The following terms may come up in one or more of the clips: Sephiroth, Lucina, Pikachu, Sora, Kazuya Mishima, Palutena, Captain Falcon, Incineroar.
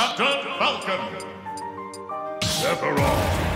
Captain Falcon, Sephiroth.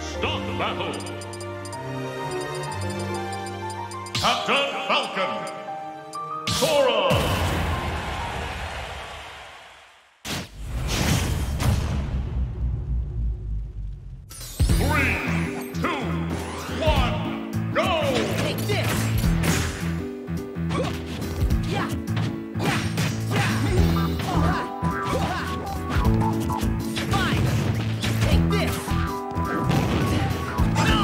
Start the battle! Captain Falcon! Sora! No!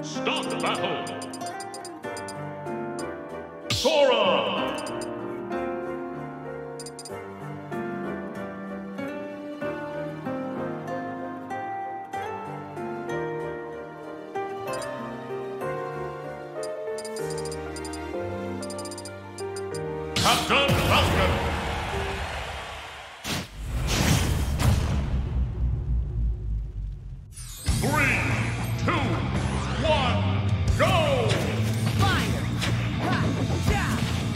Start the battle! Sora! Captain Falcon! One, go! Fire! Ha! Yeah!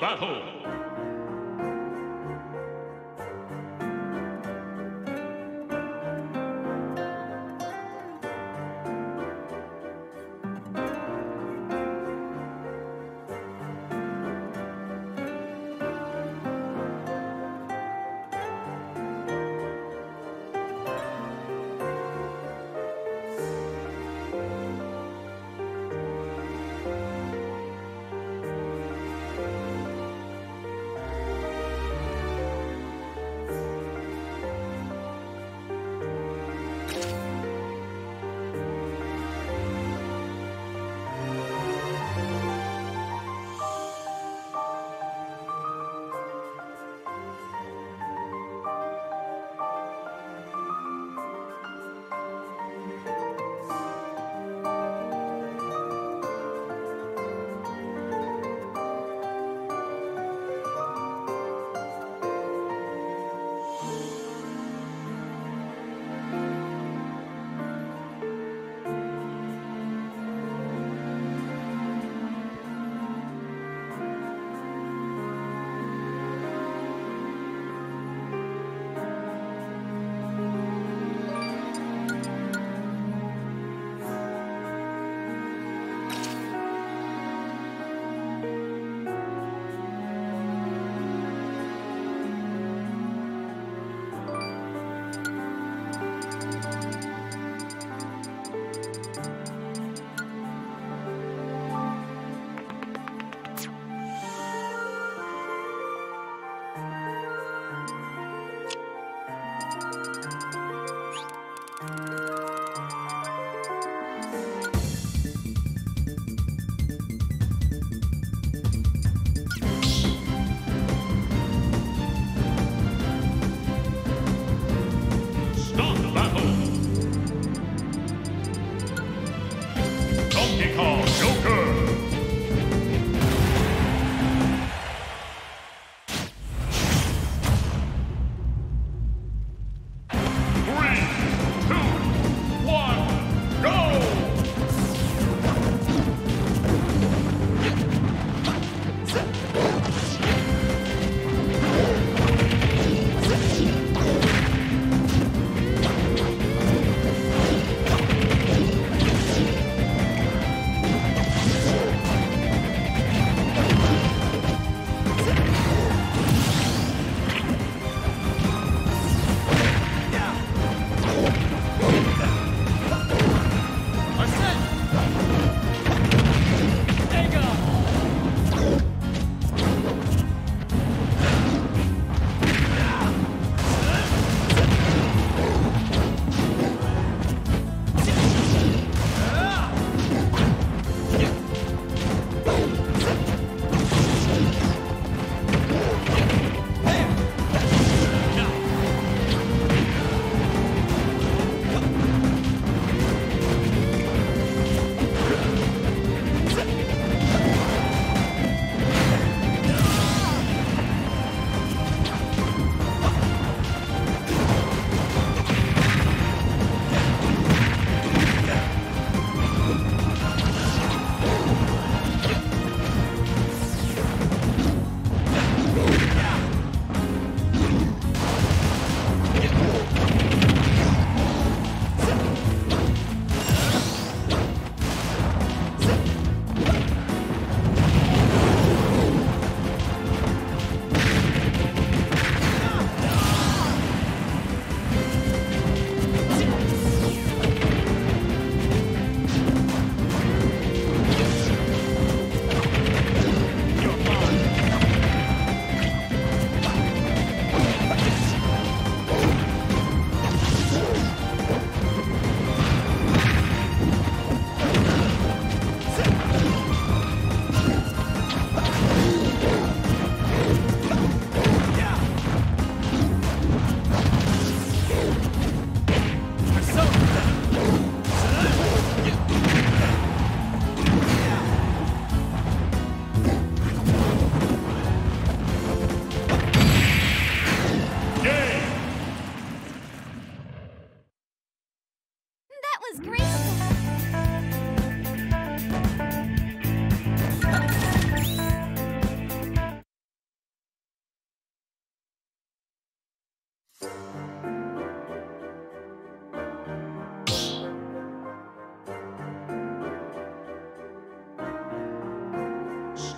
battle.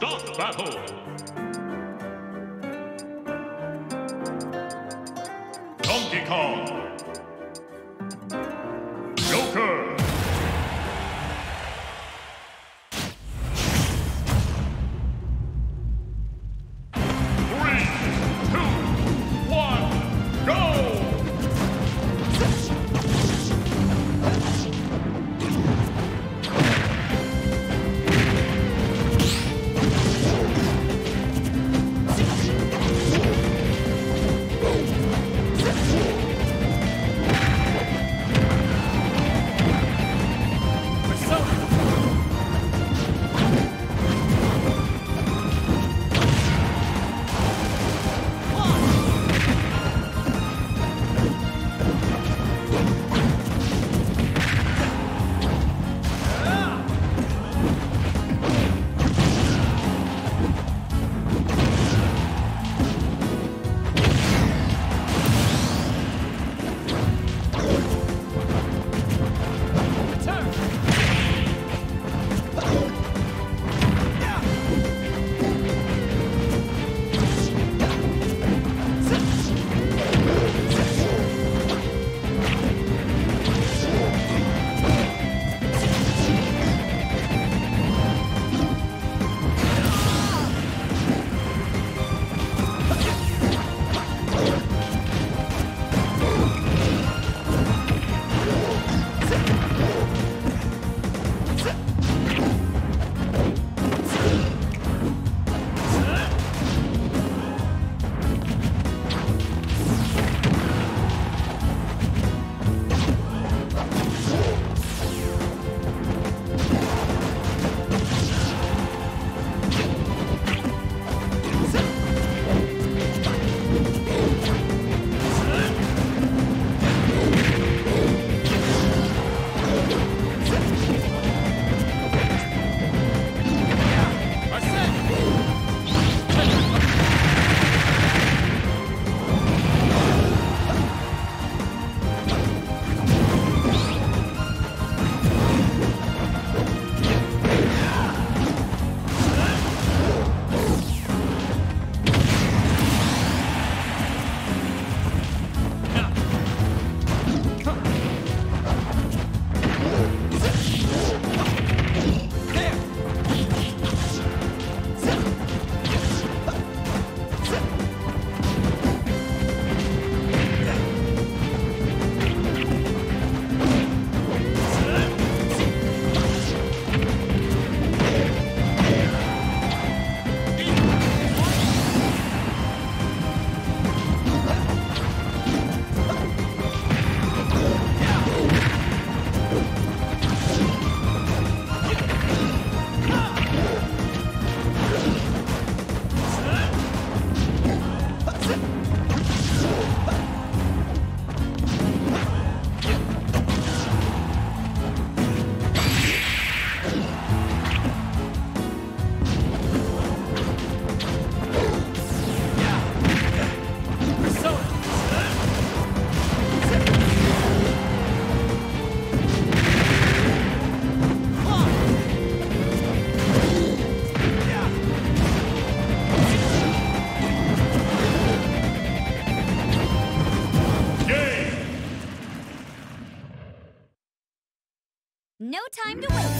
Start battle! Donkey Kong! Joker! No time to waste.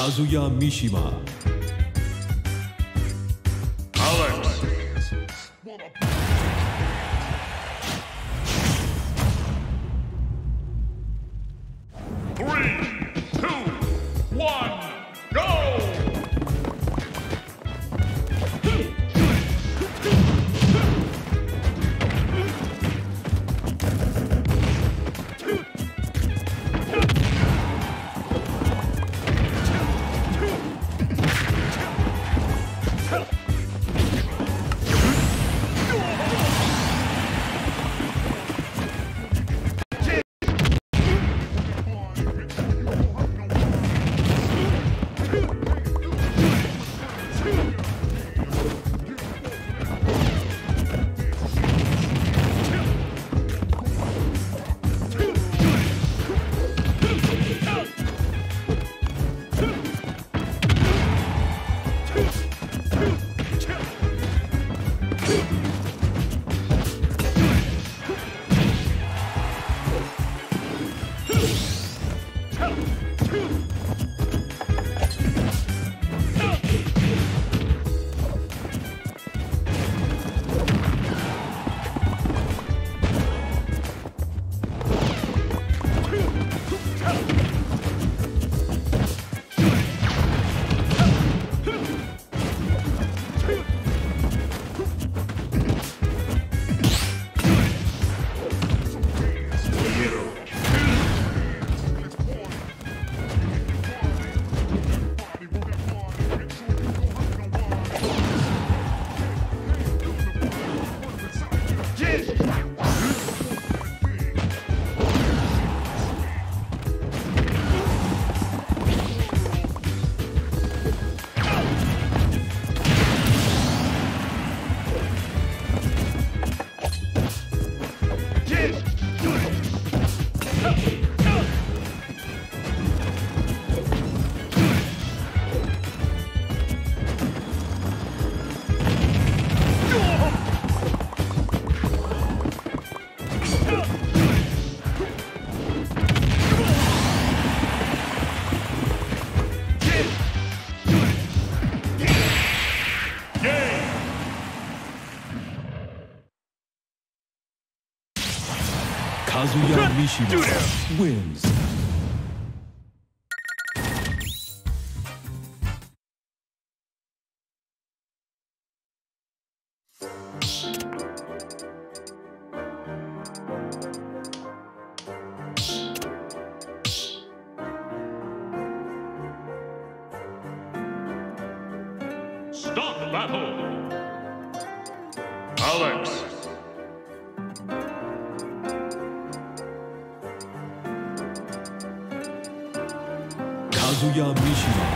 Kazuya Mishima. Kazuya Mishima wins. Stop battle! Alex! Kazuya Mishima.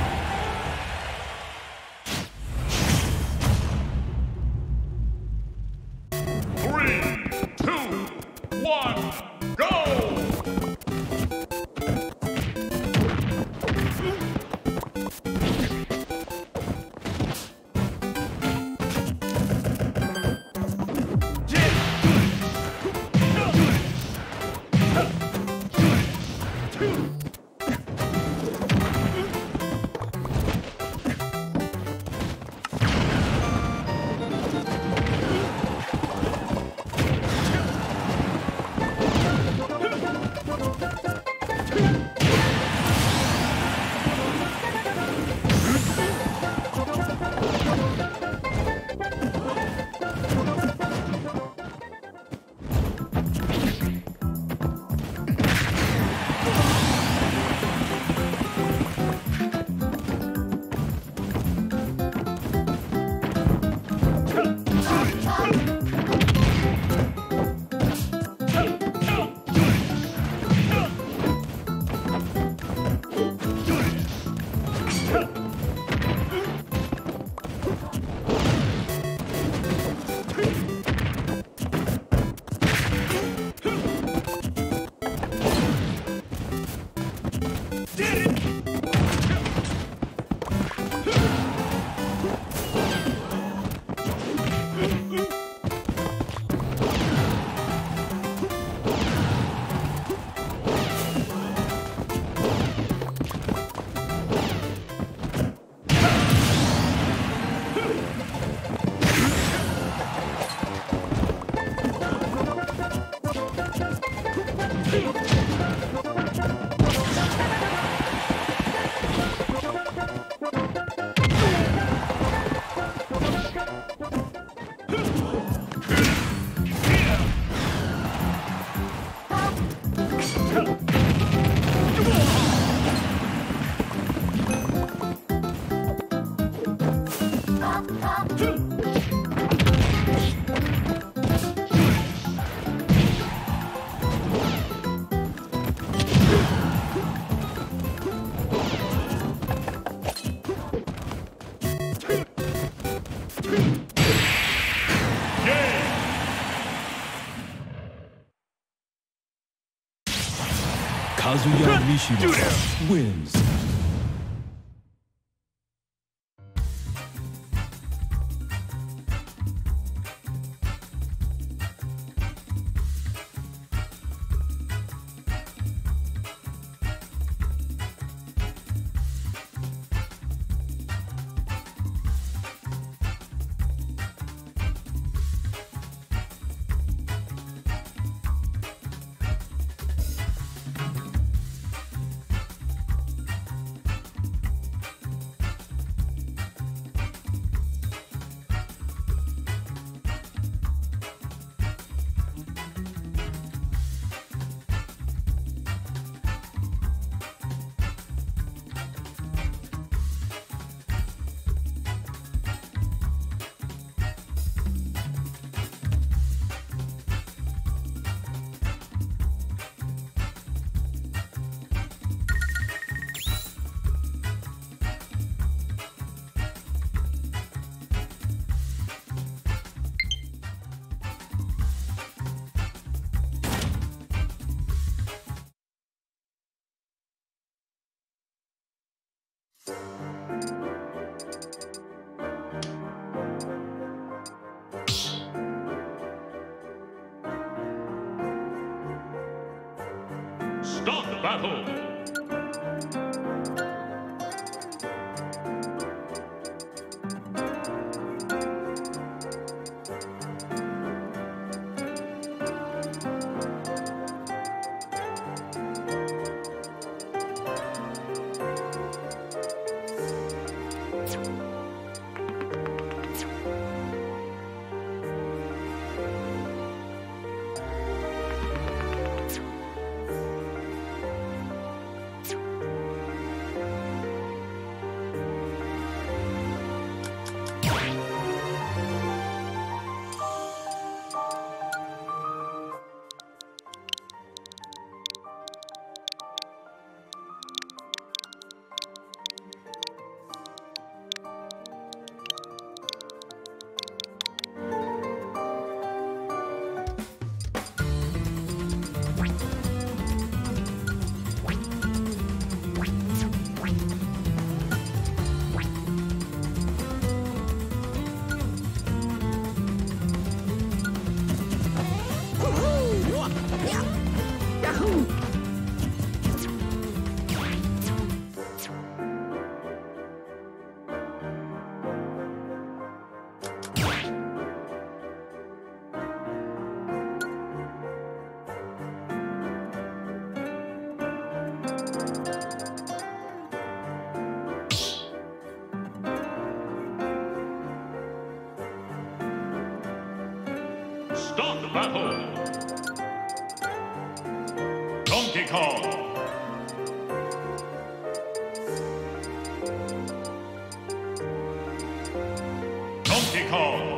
Kazuya Mishima wins. Stop the battle! battle. Donkey Kong. Donkey Kong.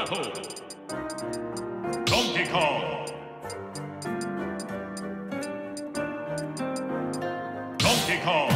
Battle. Donkey Kong. Donkey Kong.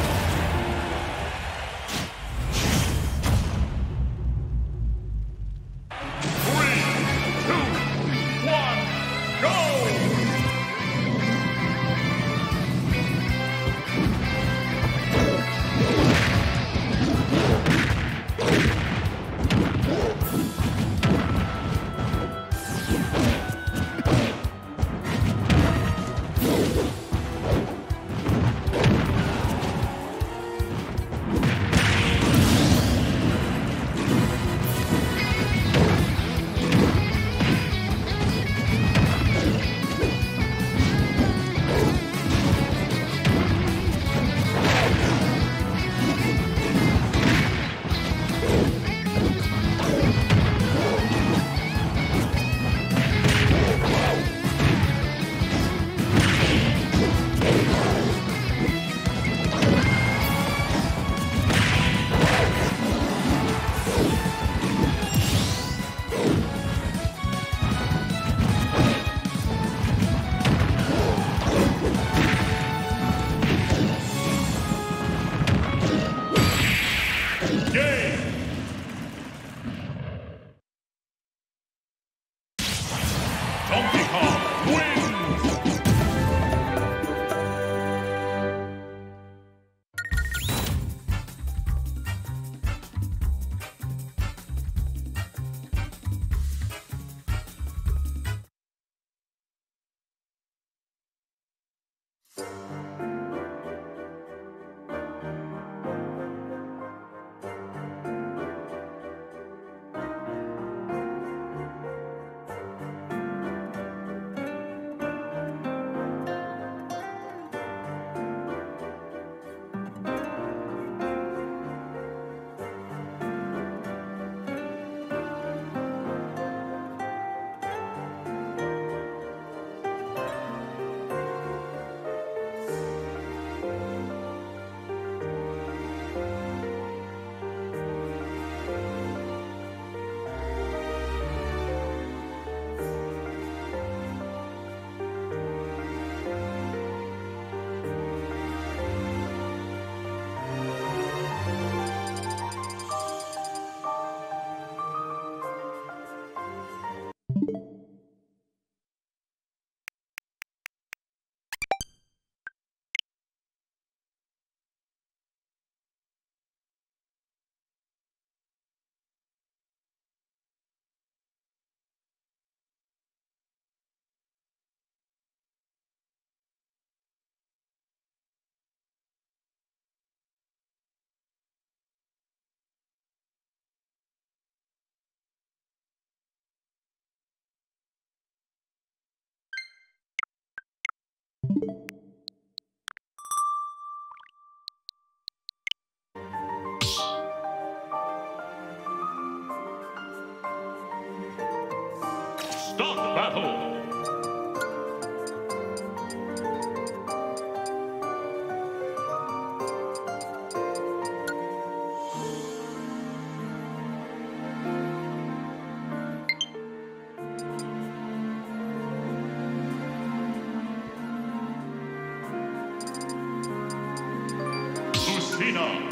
Mishima.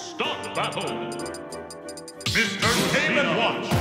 Stop battle! Mr. Came and Watch!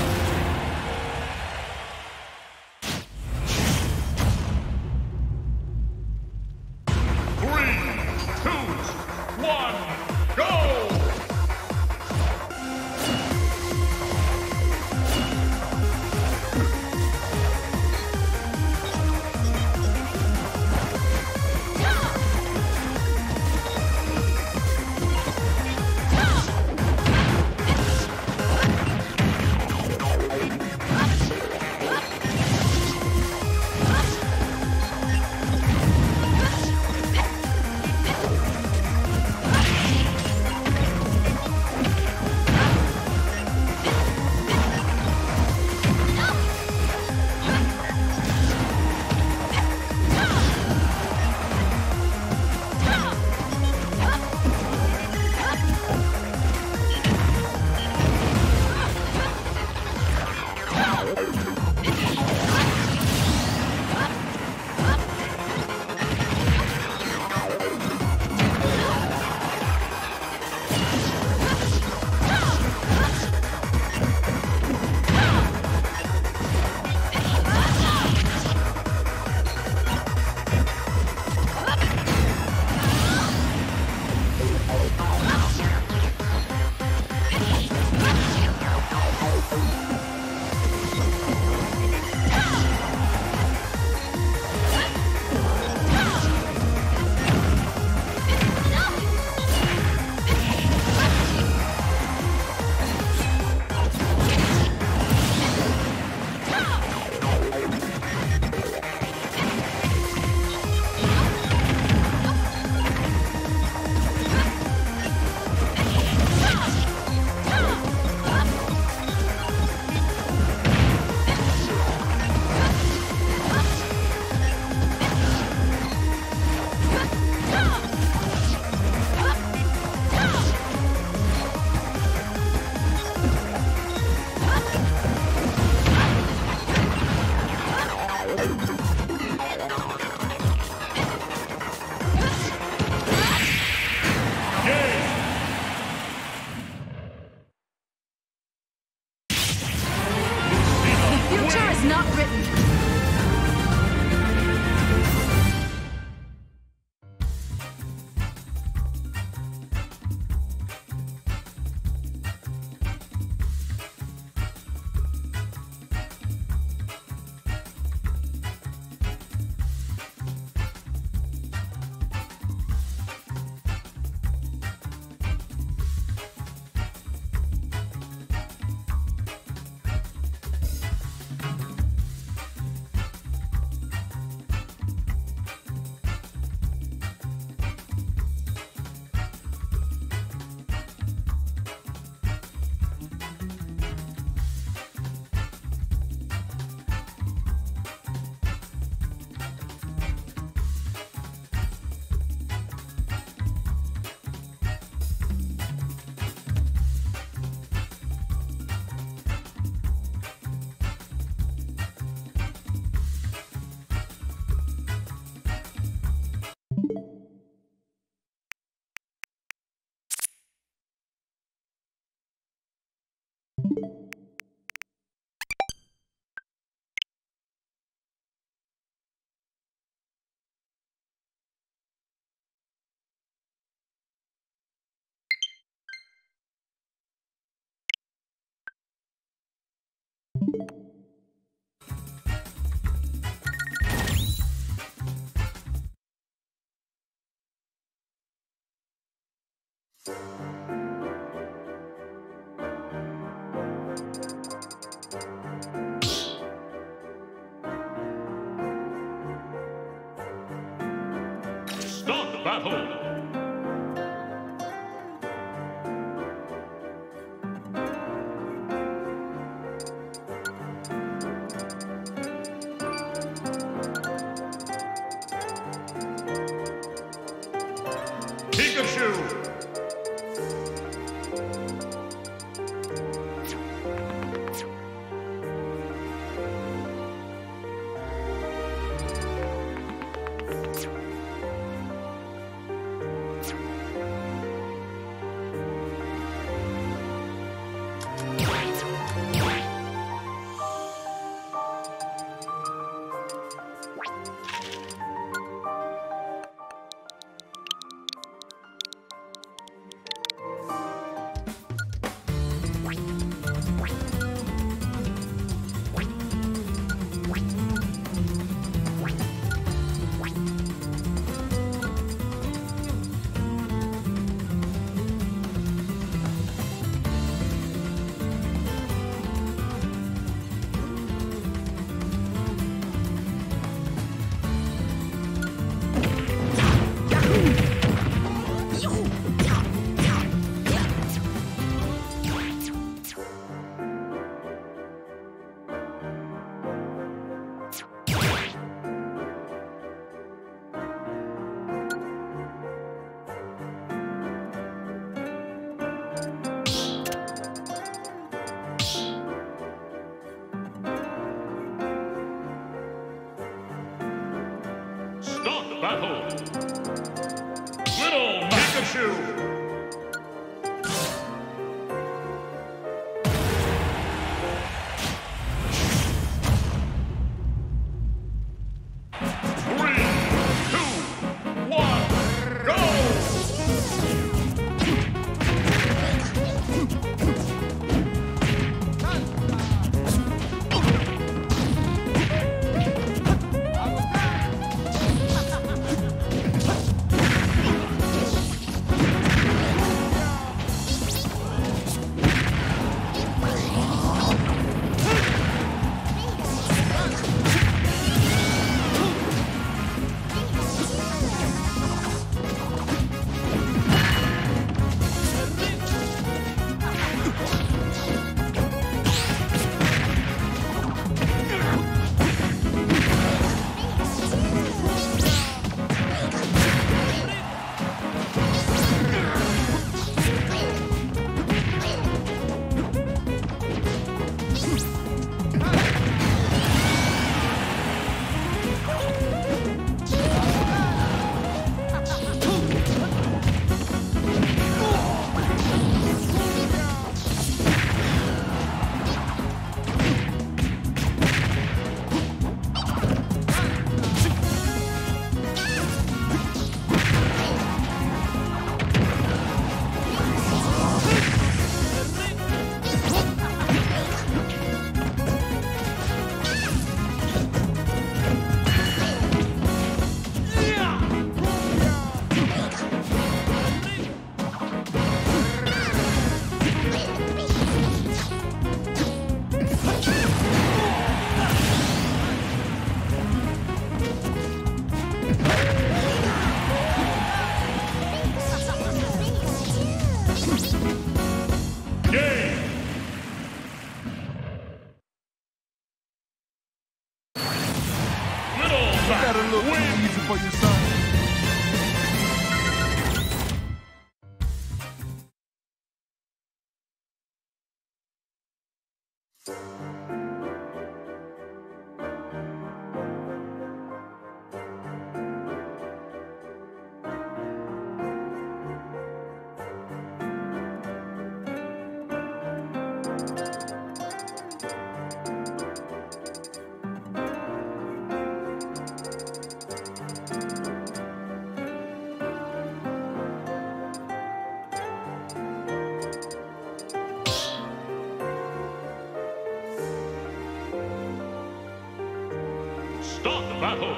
battle.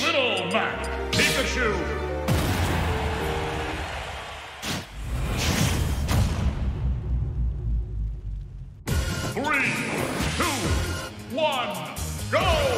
Little Mac Pikachu. Three, two, one, go!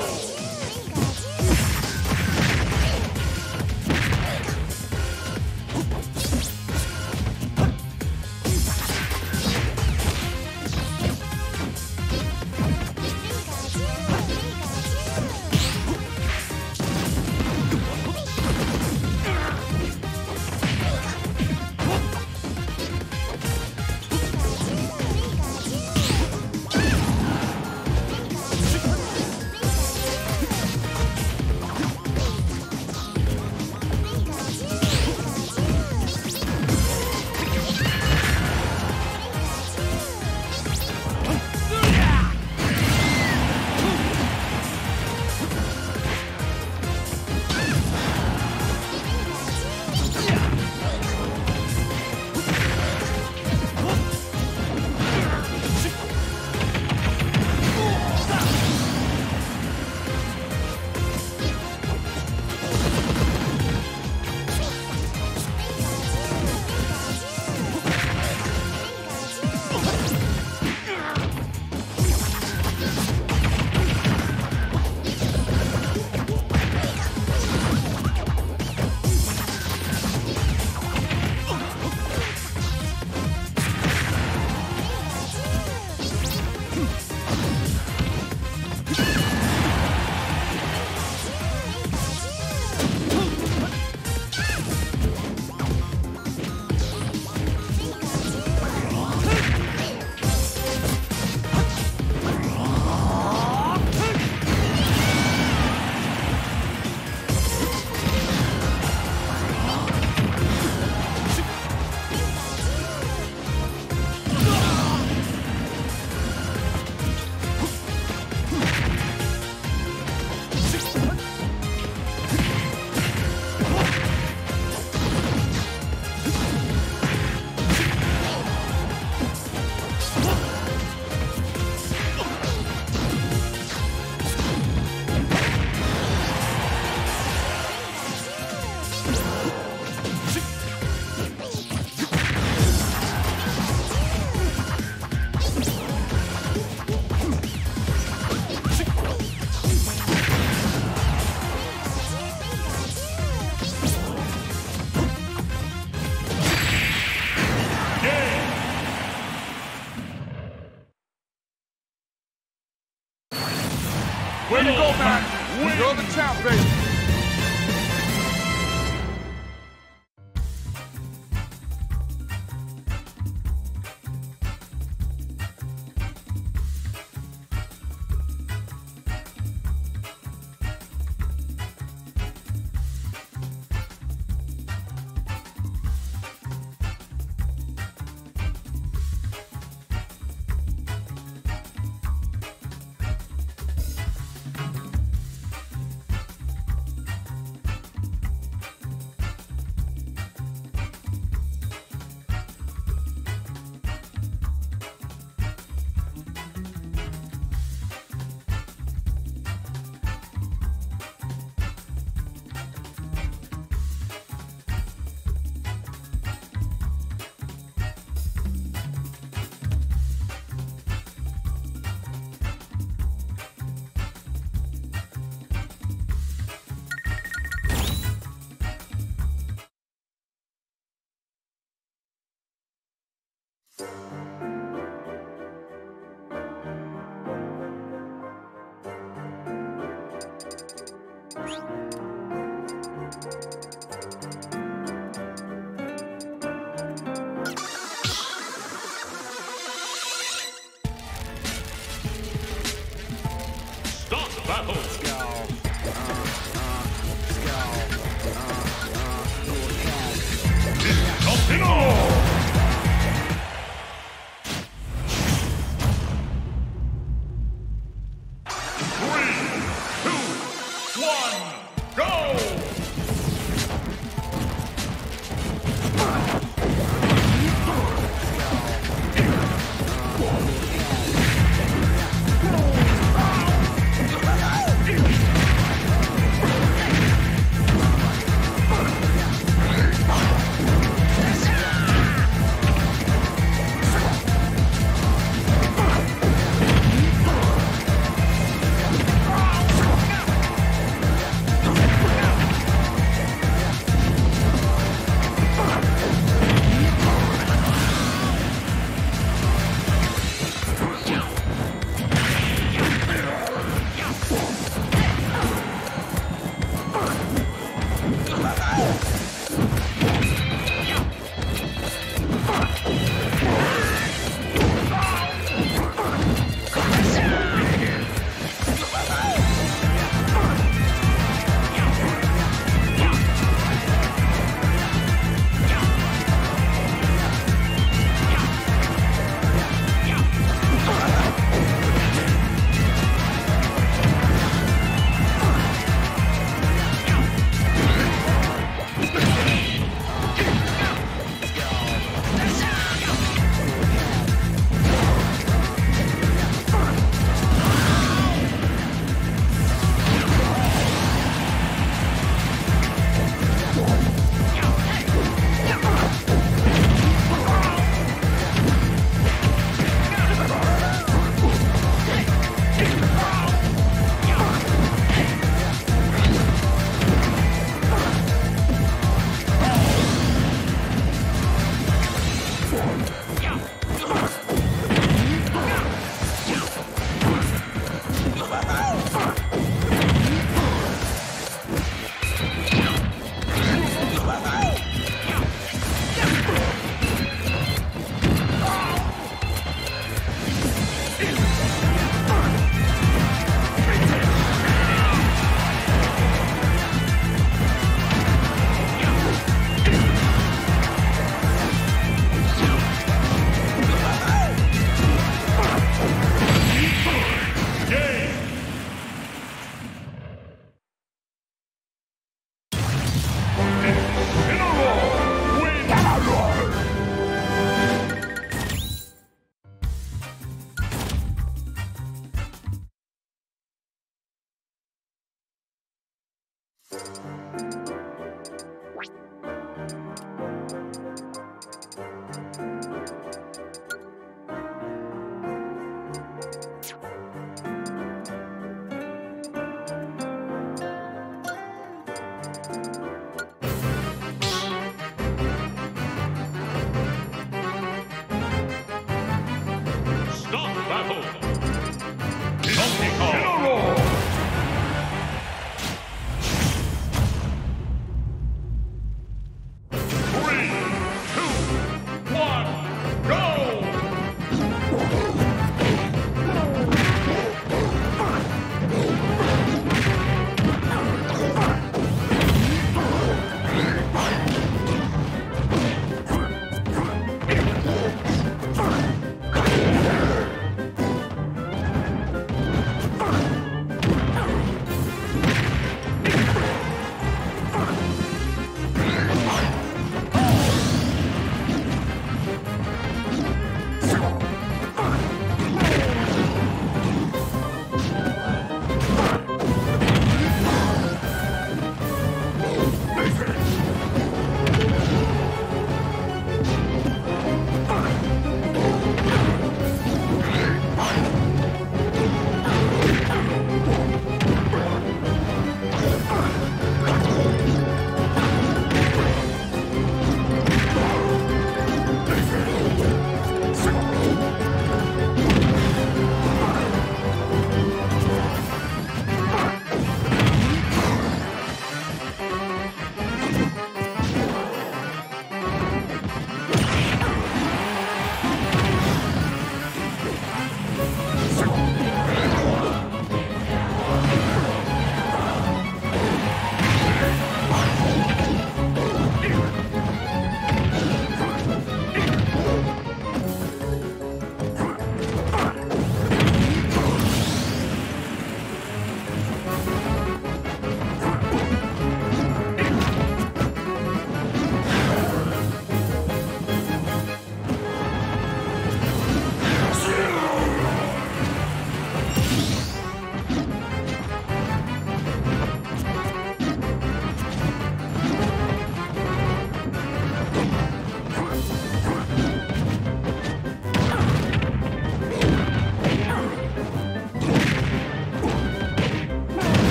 Way to go, Mac! You're the champ, baby!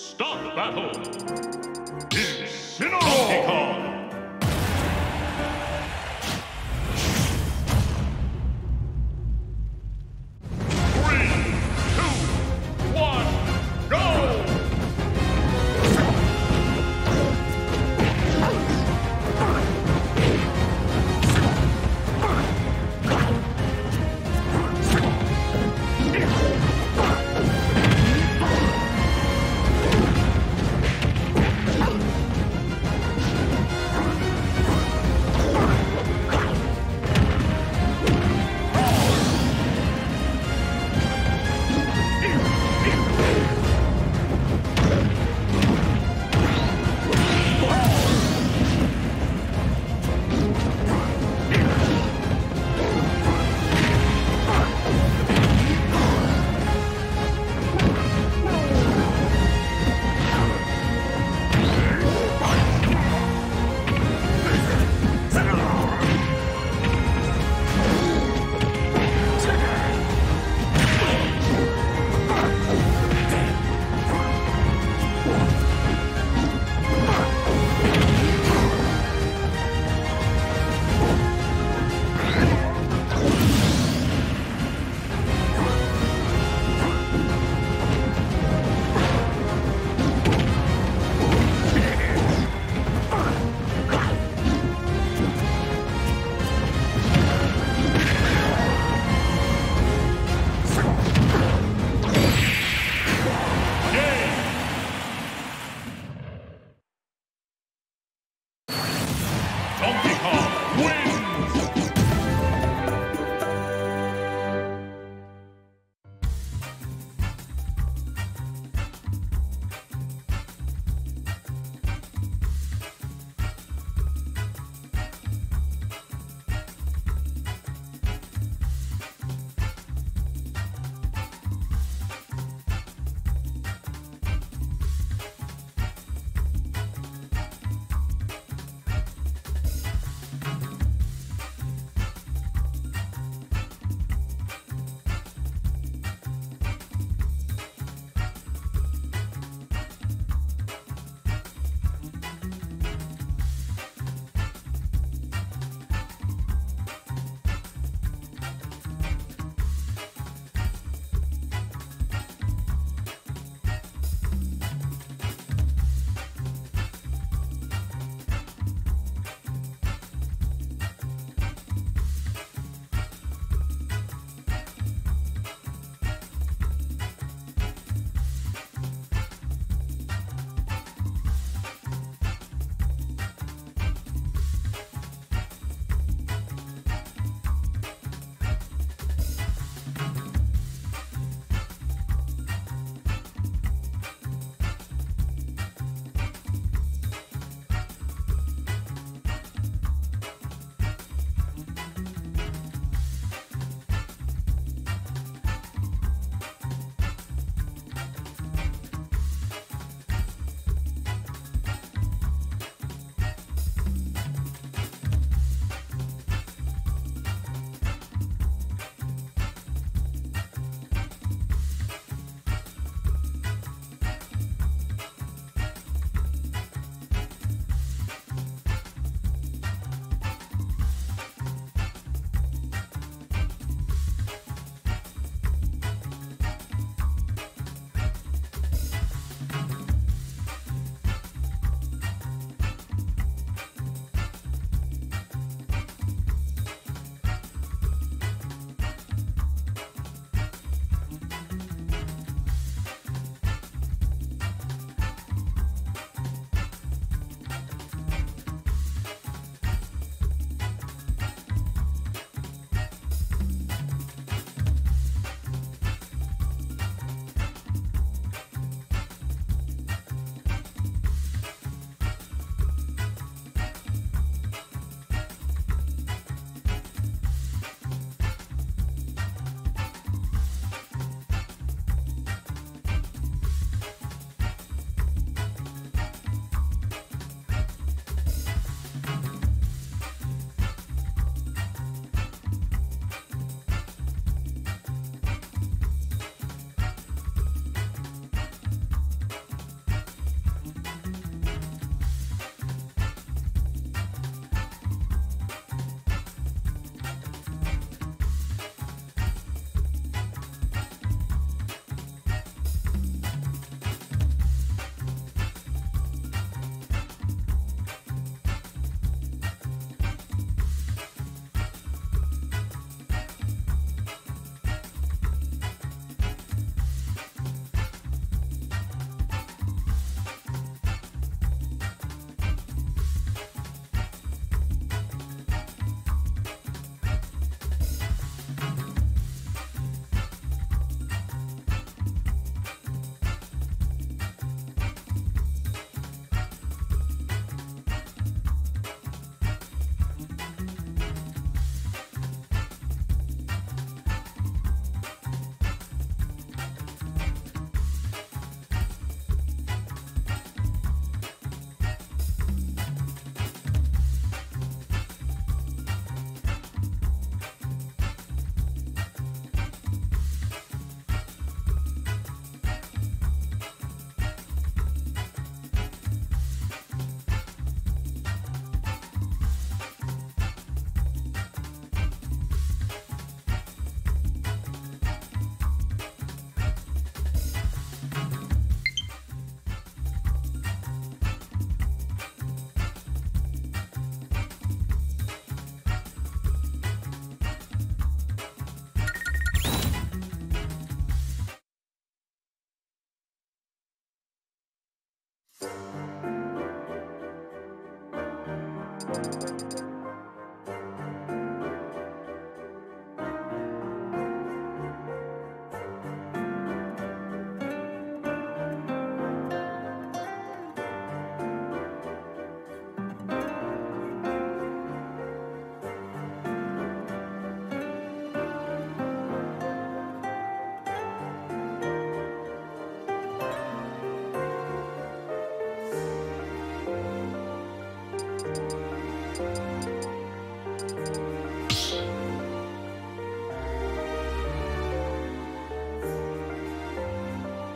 Stop the battle! Incineroar!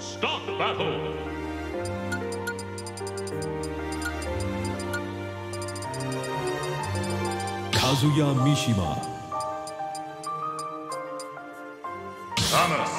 Start the battle! Kazuya Mishima. Thomas.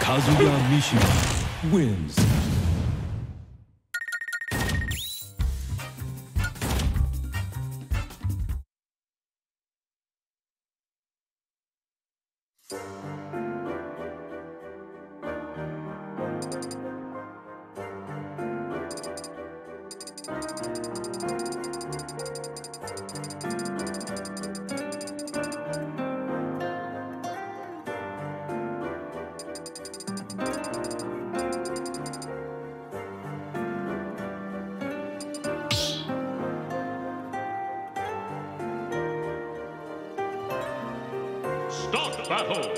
Kazuya Mishima wins. Start battle!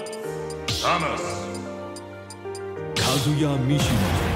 Thomas! Kazuya Mishima.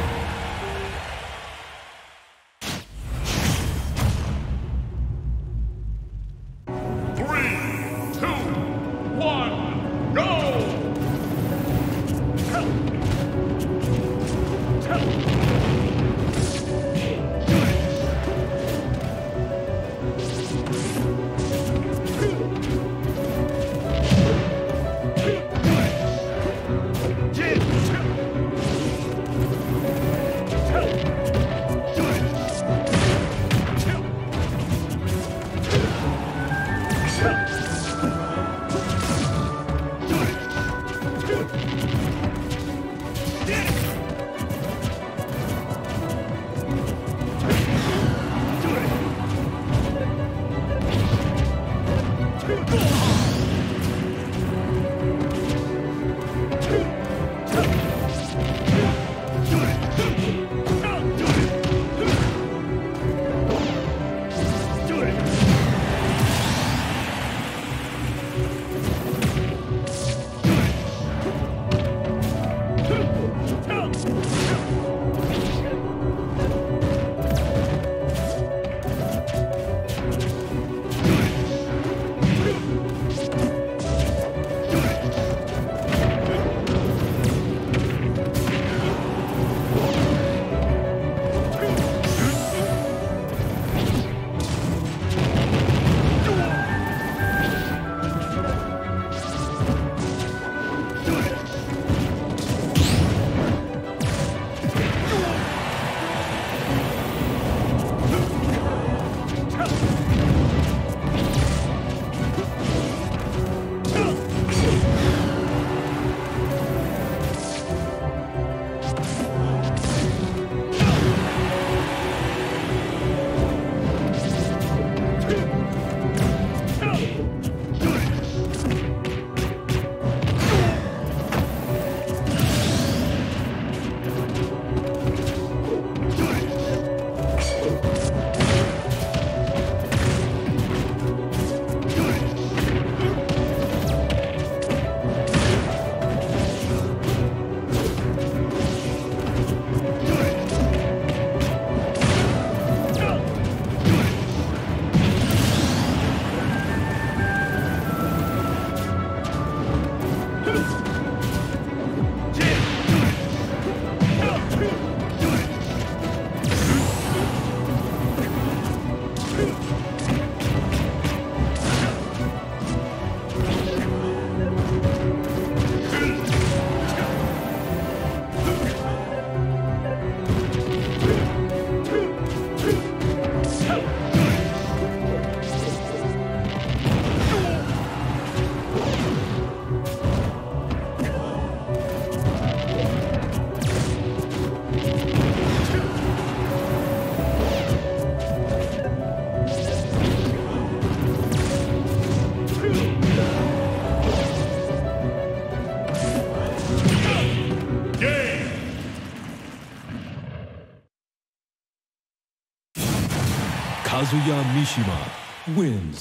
Kazuya Mishima wins.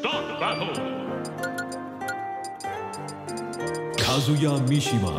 Start the battle! Kazuya Mishima.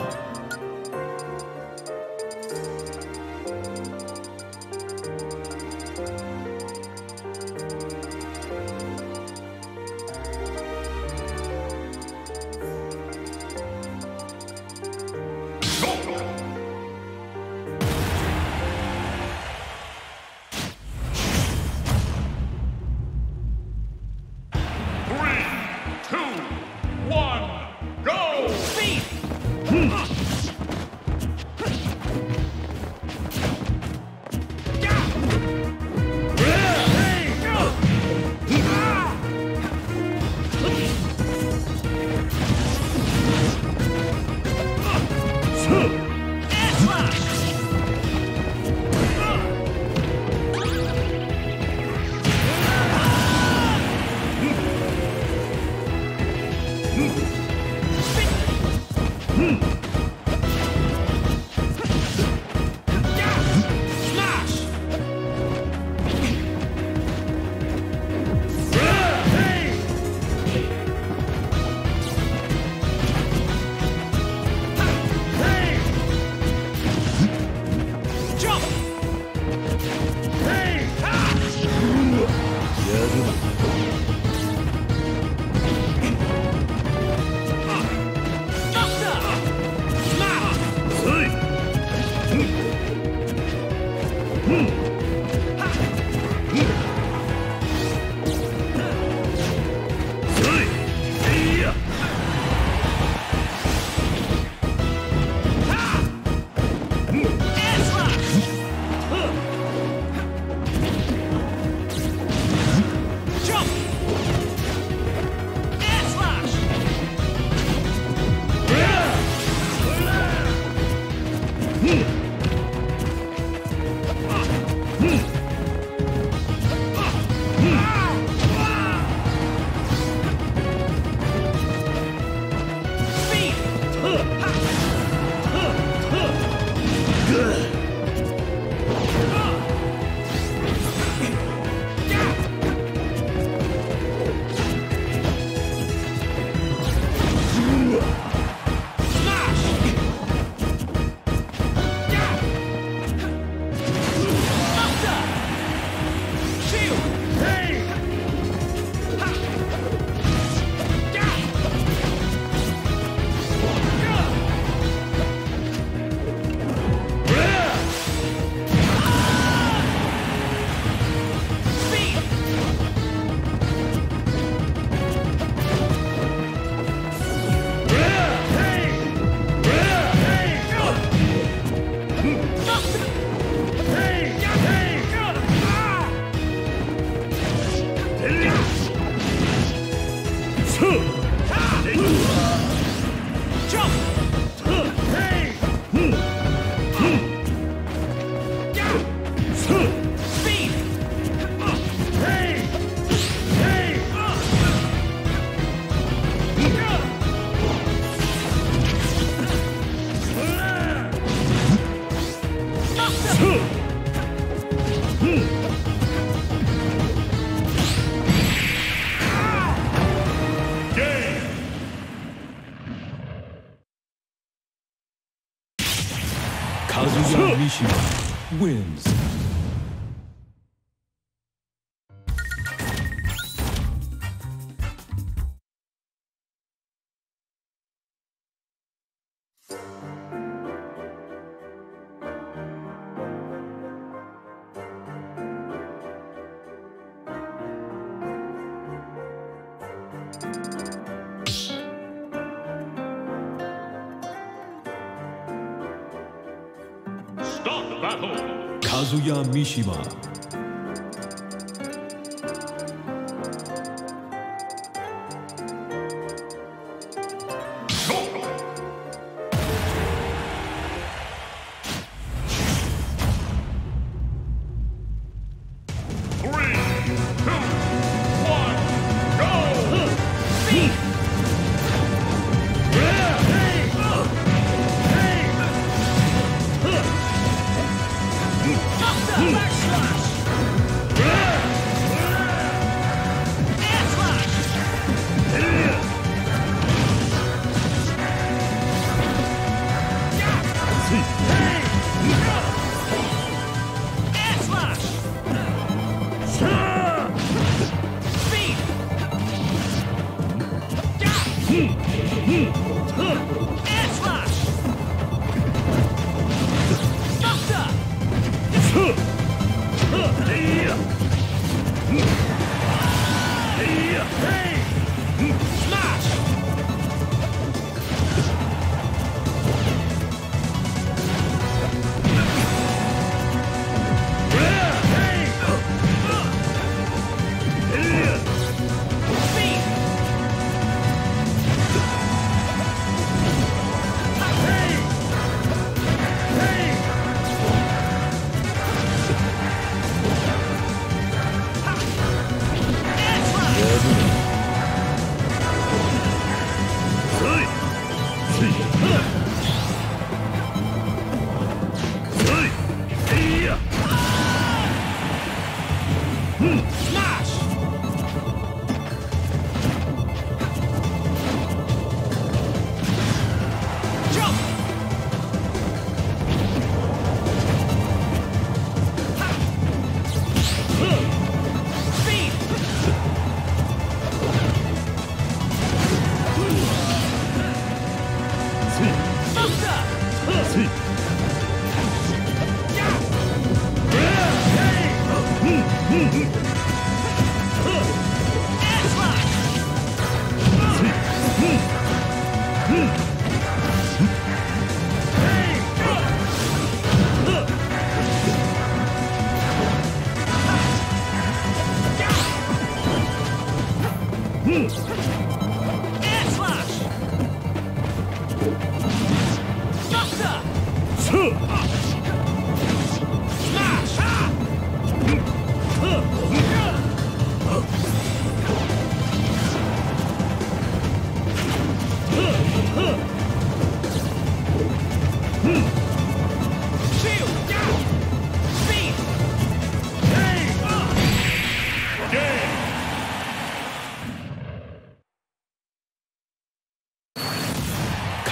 Kazuya Mishima wins. Kazuya Mishima. Backslash! Air slash!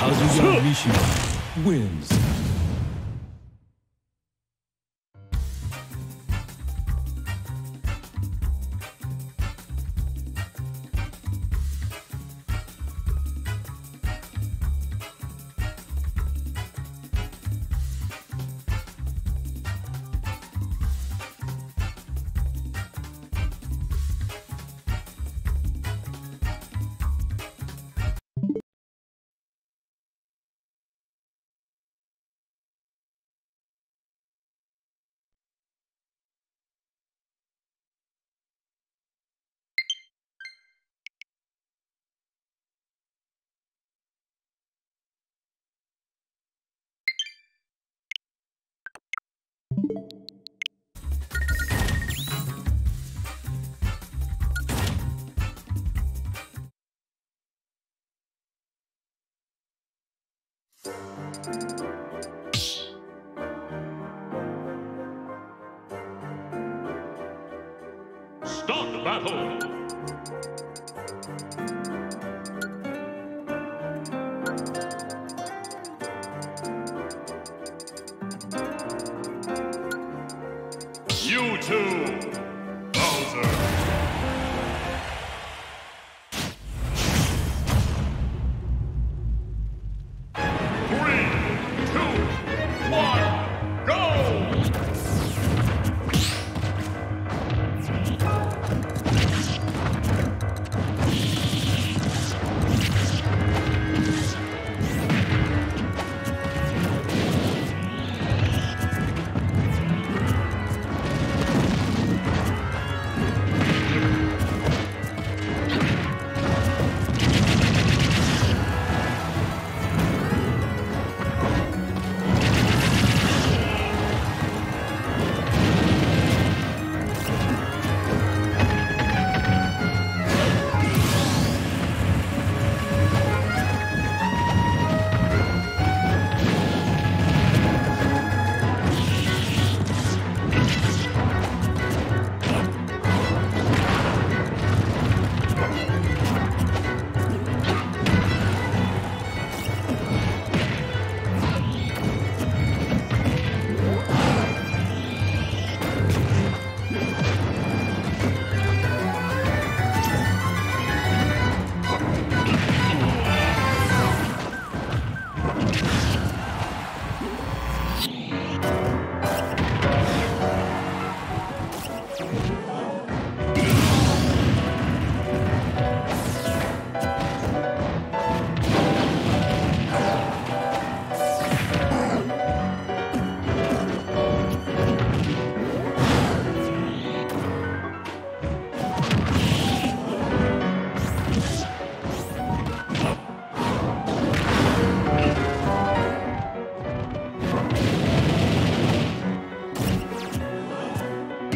Kazuya Mishima wins. Start the battle! You too, Bowser!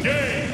Game!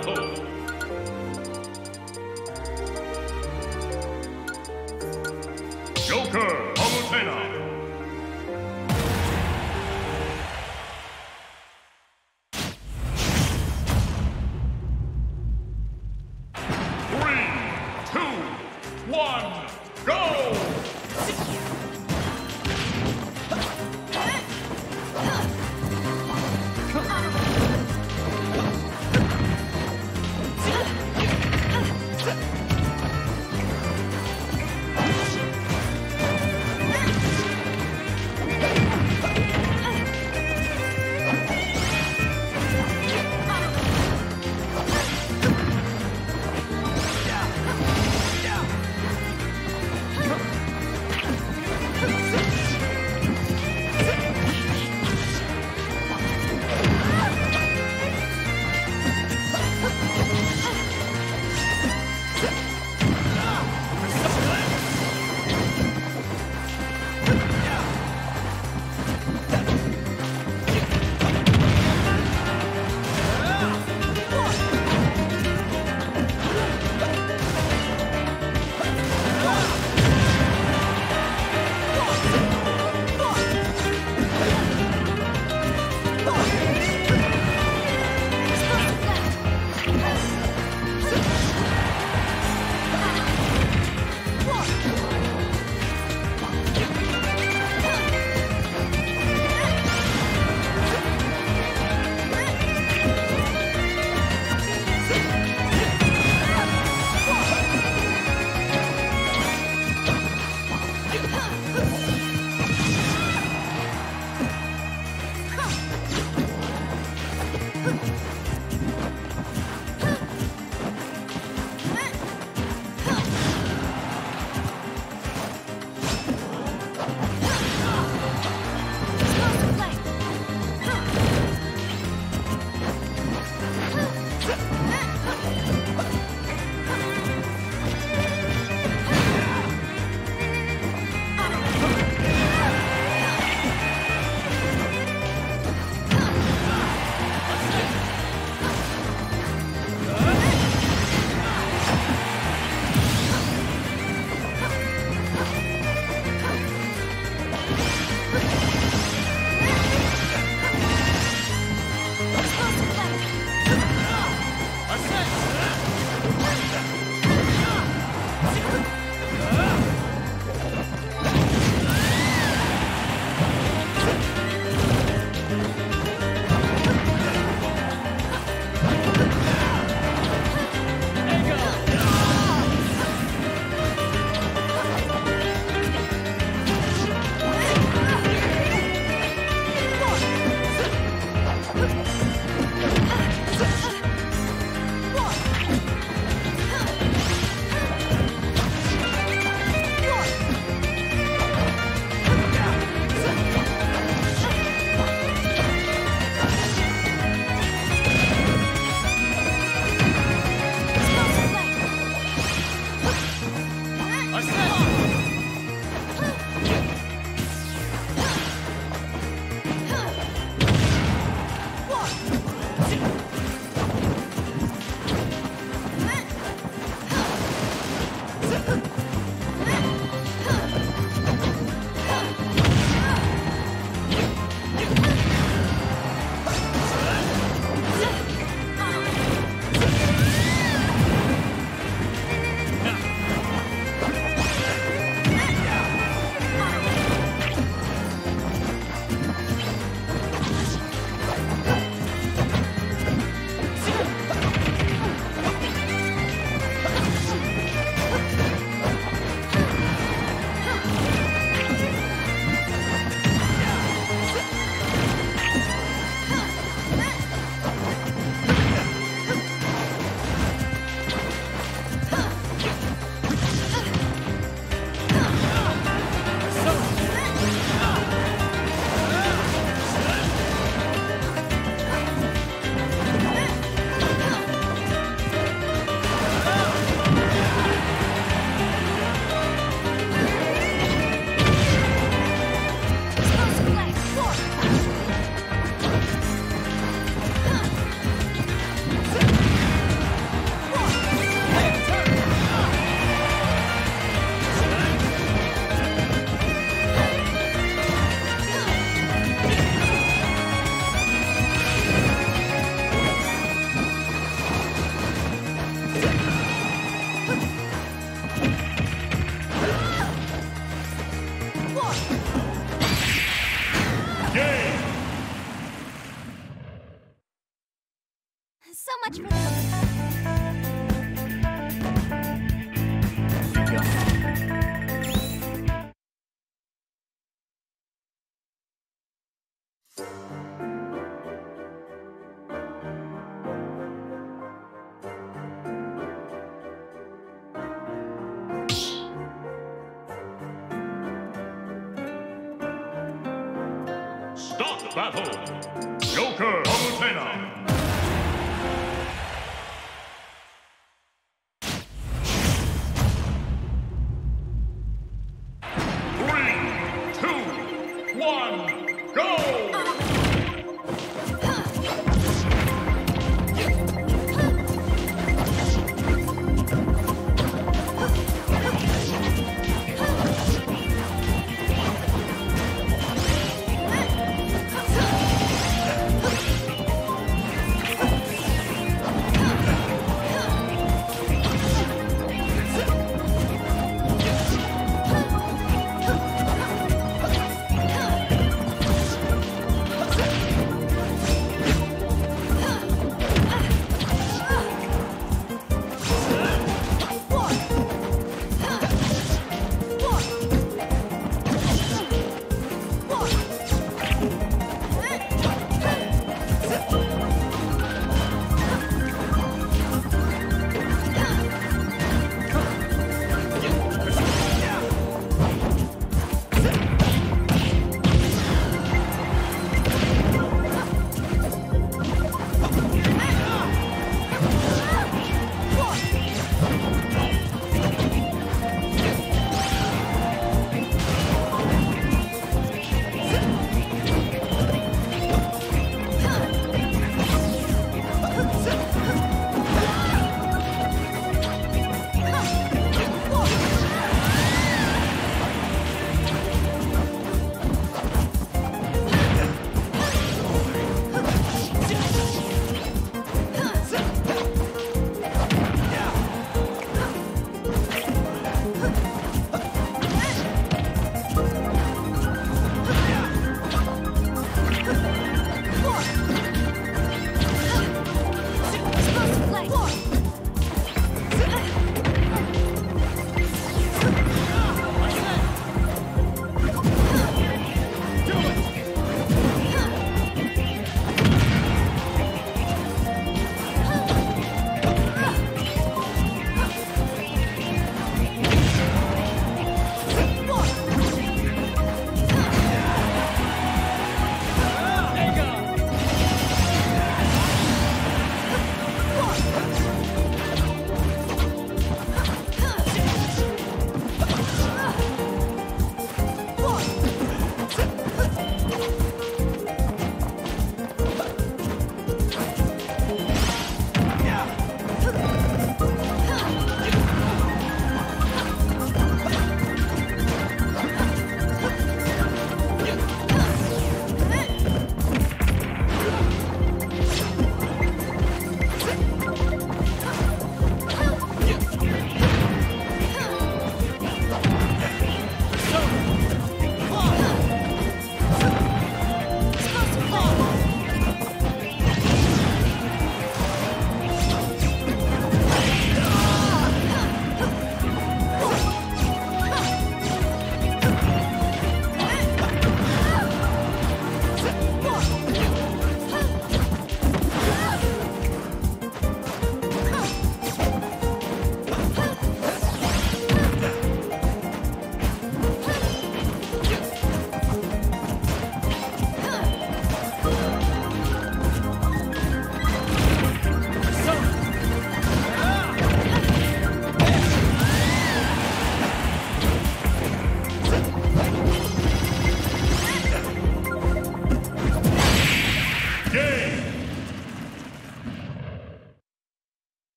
battle! battle, Joker of China.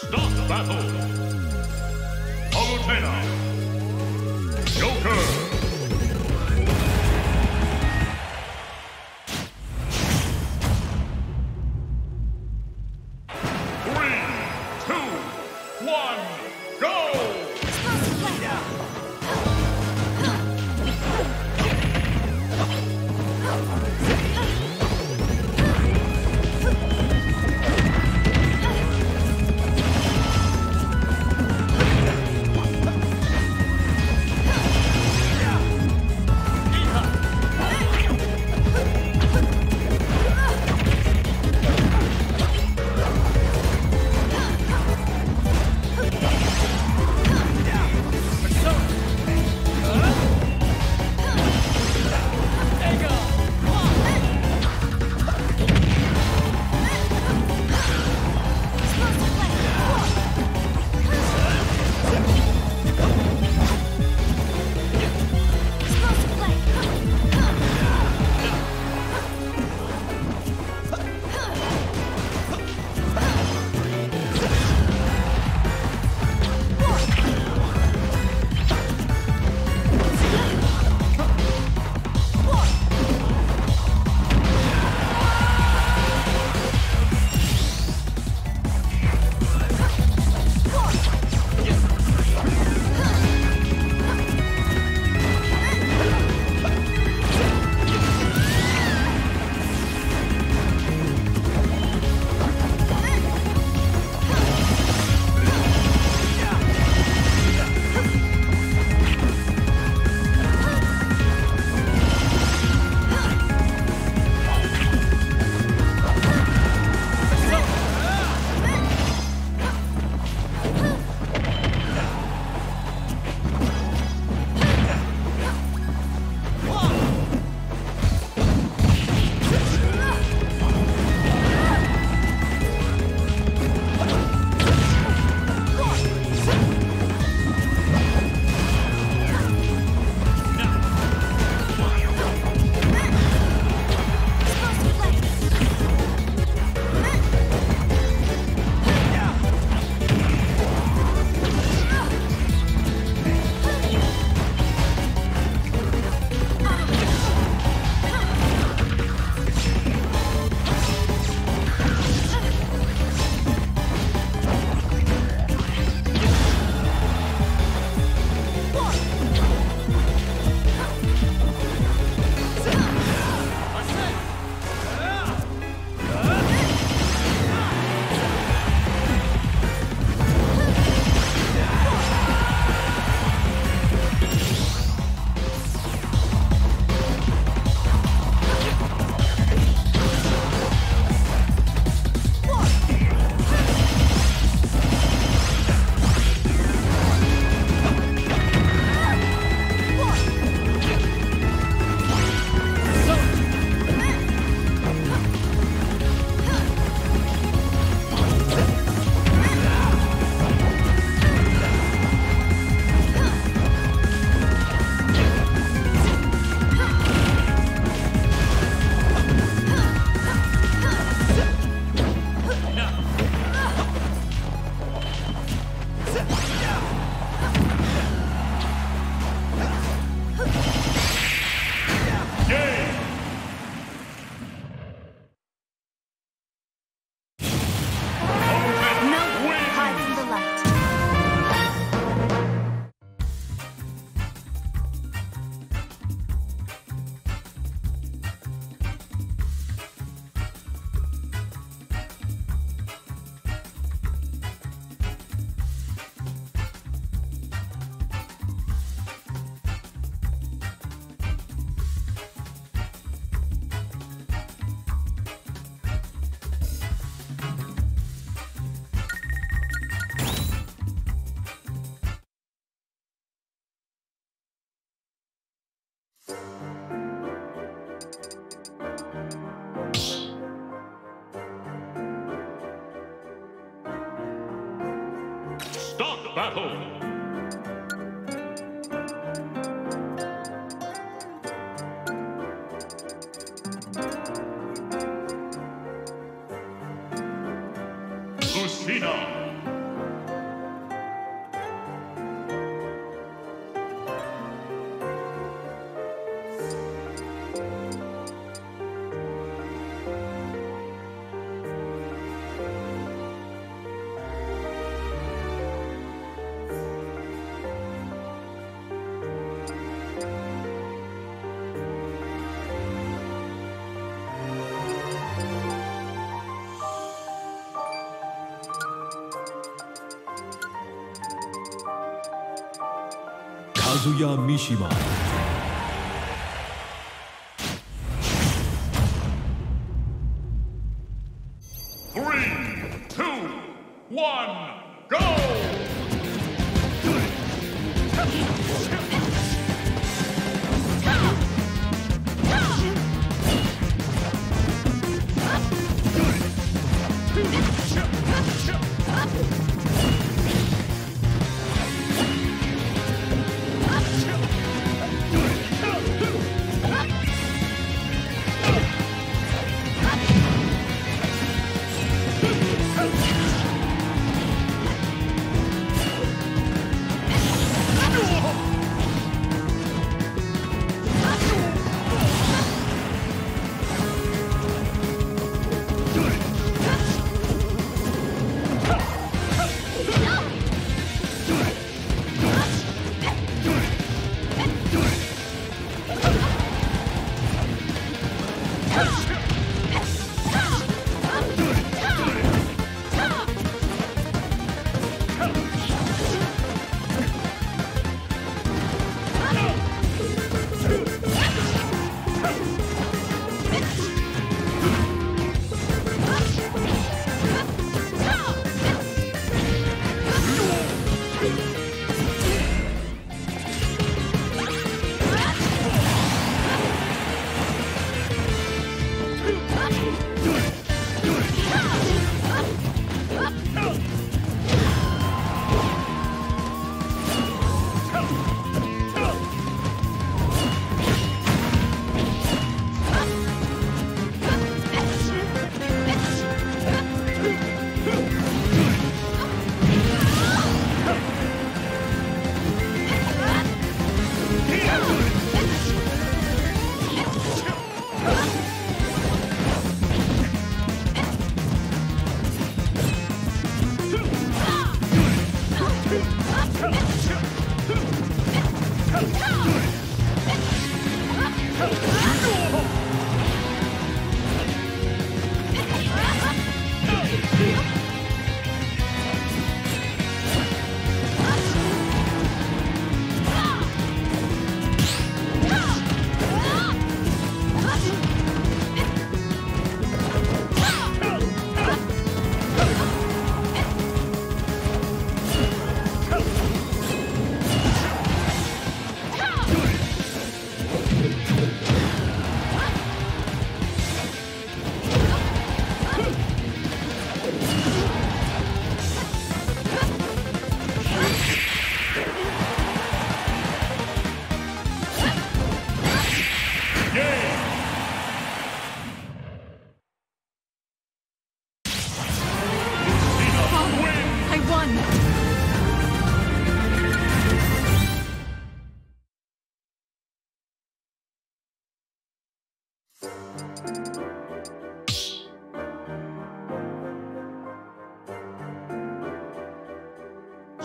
Start the battle! Palutena! Joker! battle! Kazuya Mishima.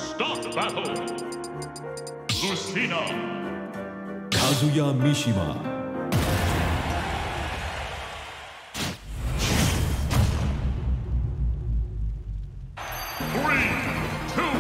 Start battle! Lucina! Kazuya Mishima. Help!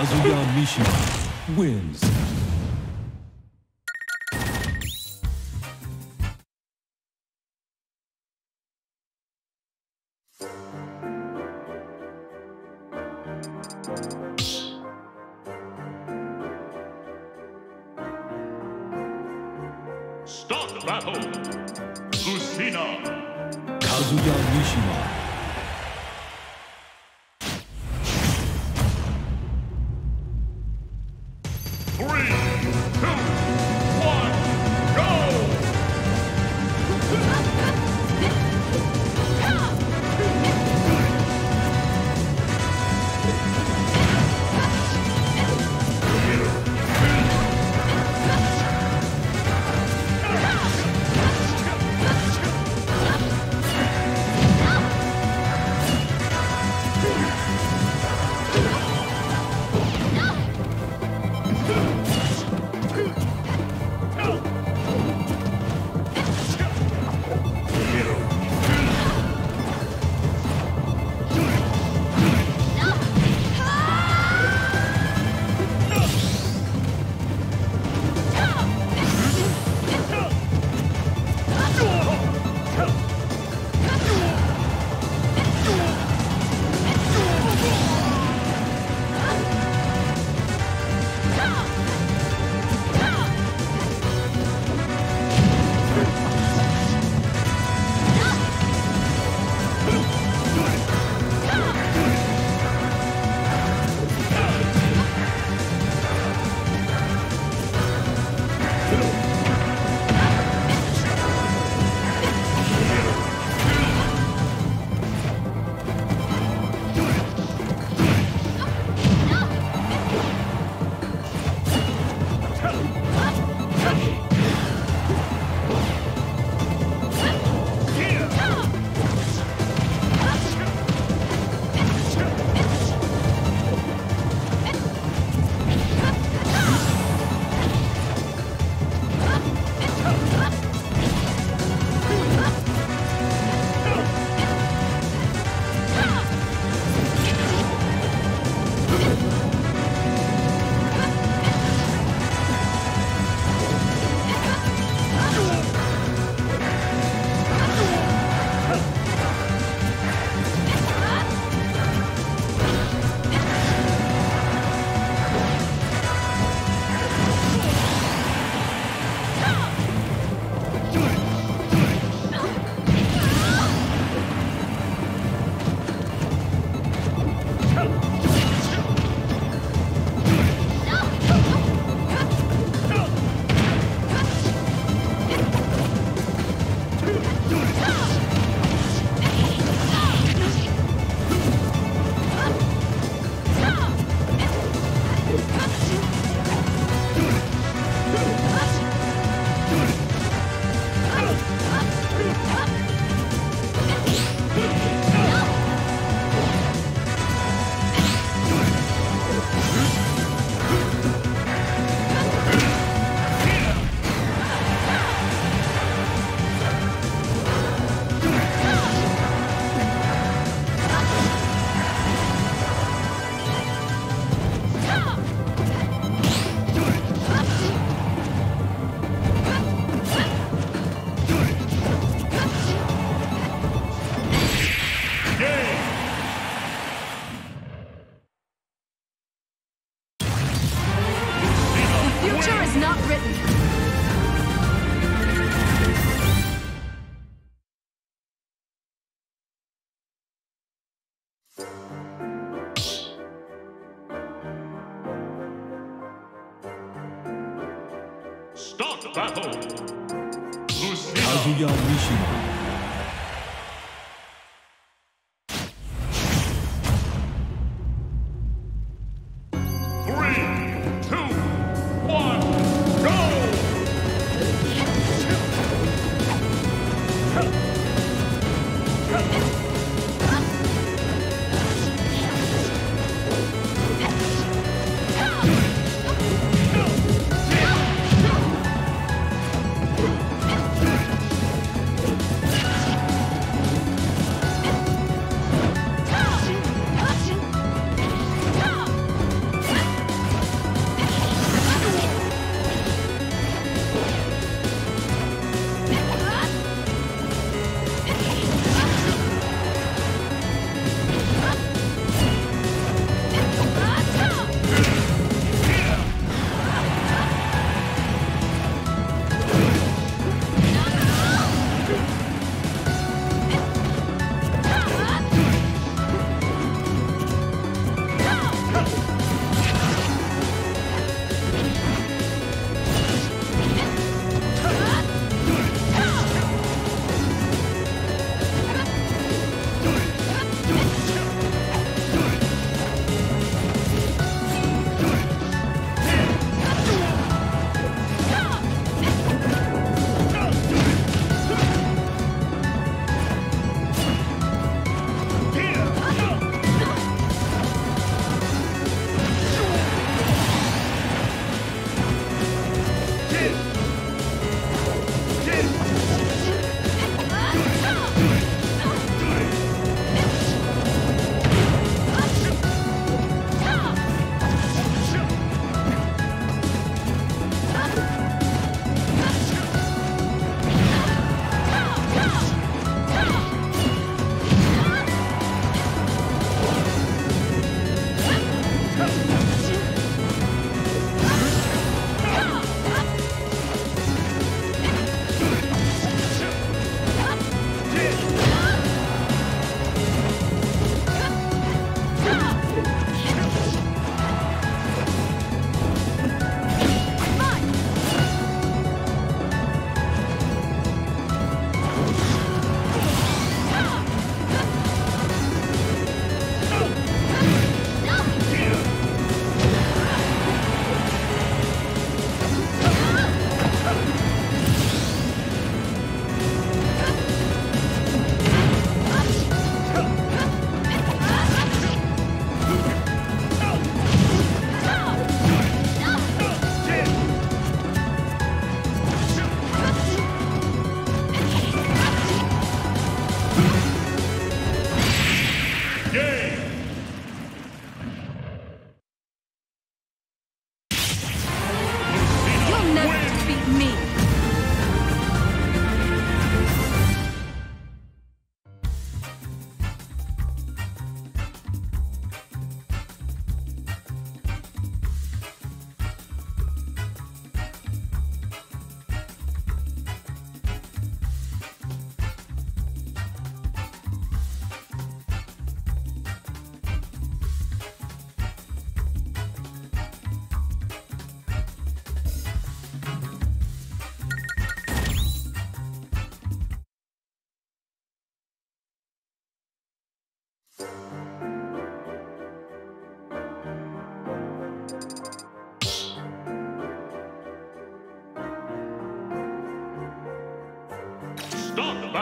Kazuya Mishima wins. Start the battle, Lucina. Kazuya Mishima. Start the battle! Kazuya Mishima.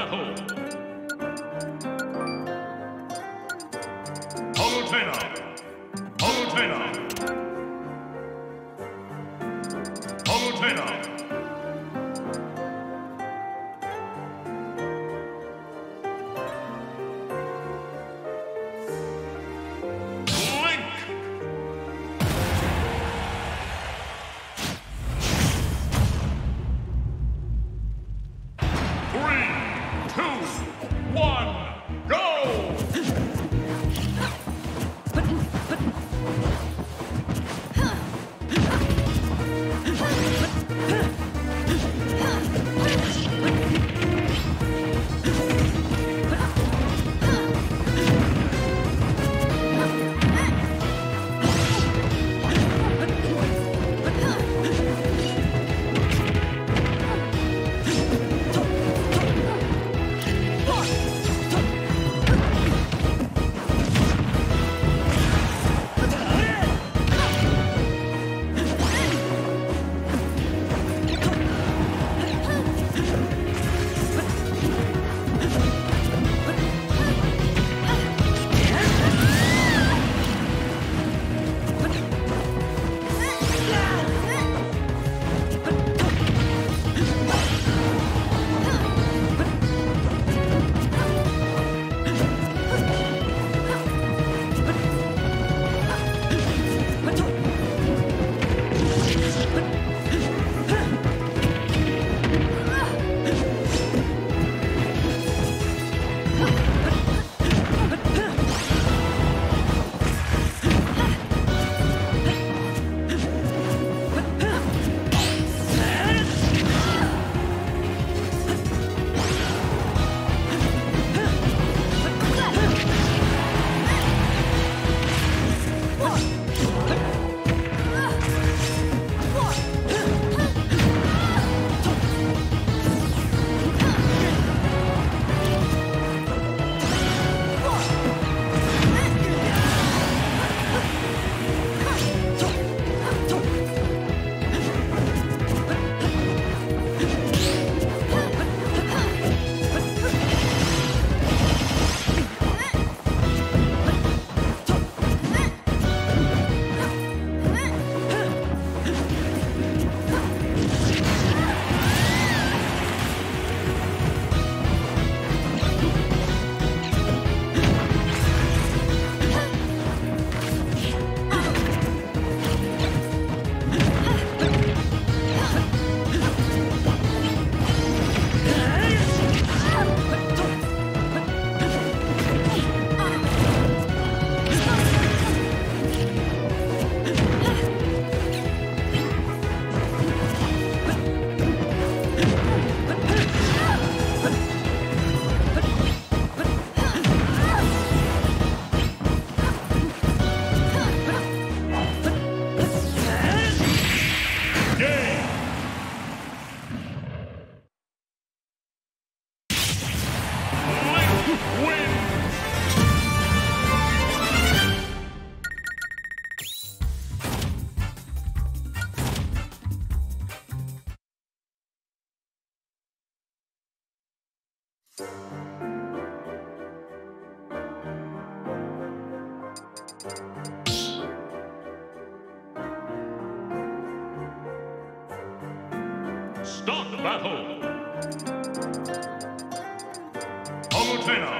battle! Start the battle! Palutena!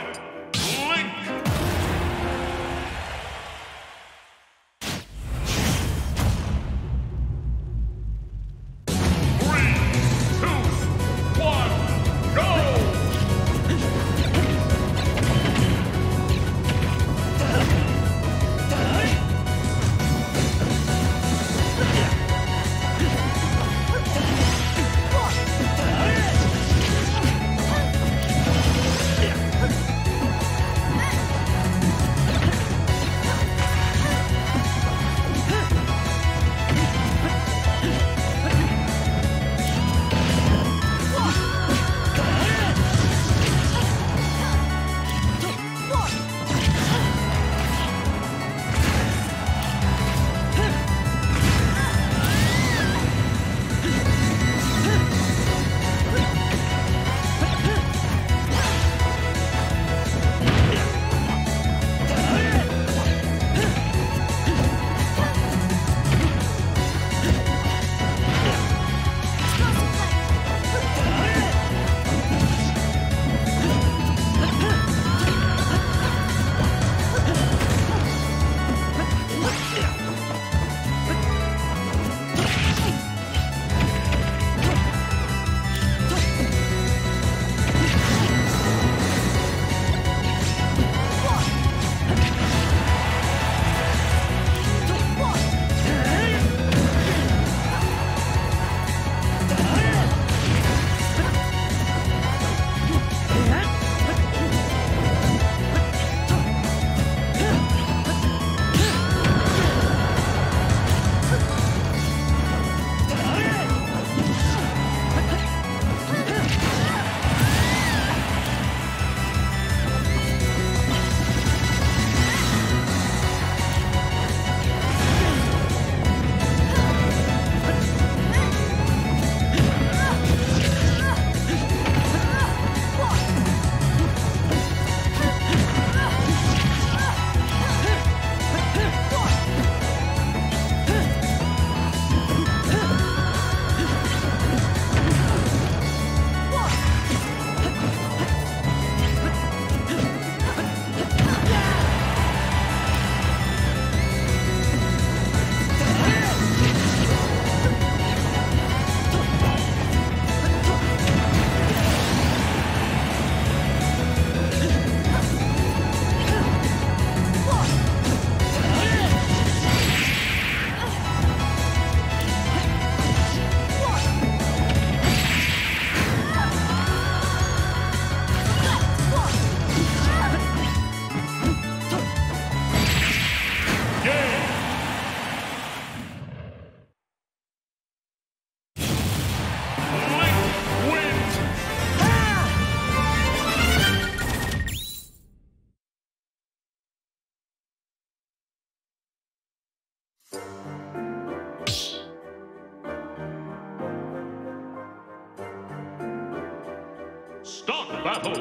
battle.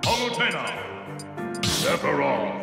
Palutena. Sephiroth.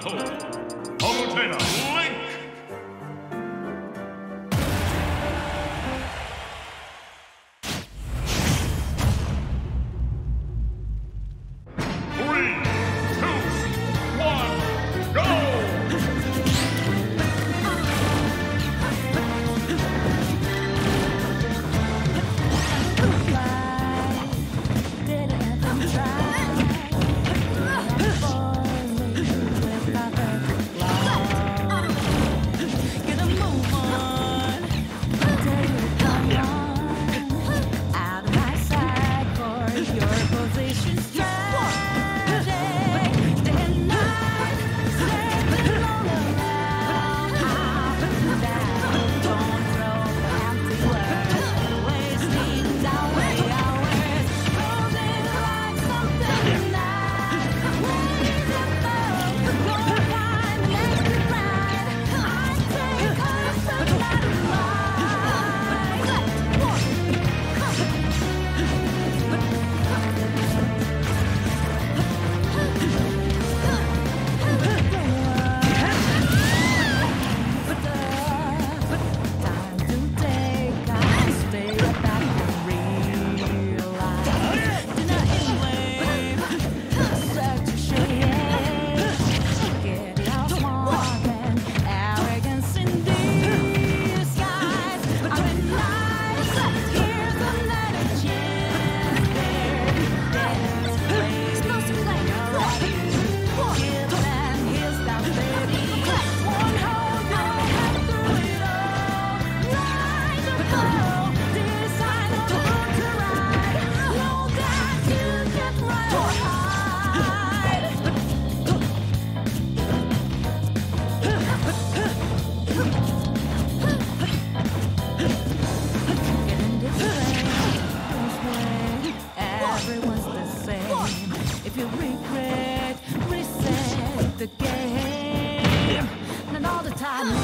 battle. Palutena, Link! I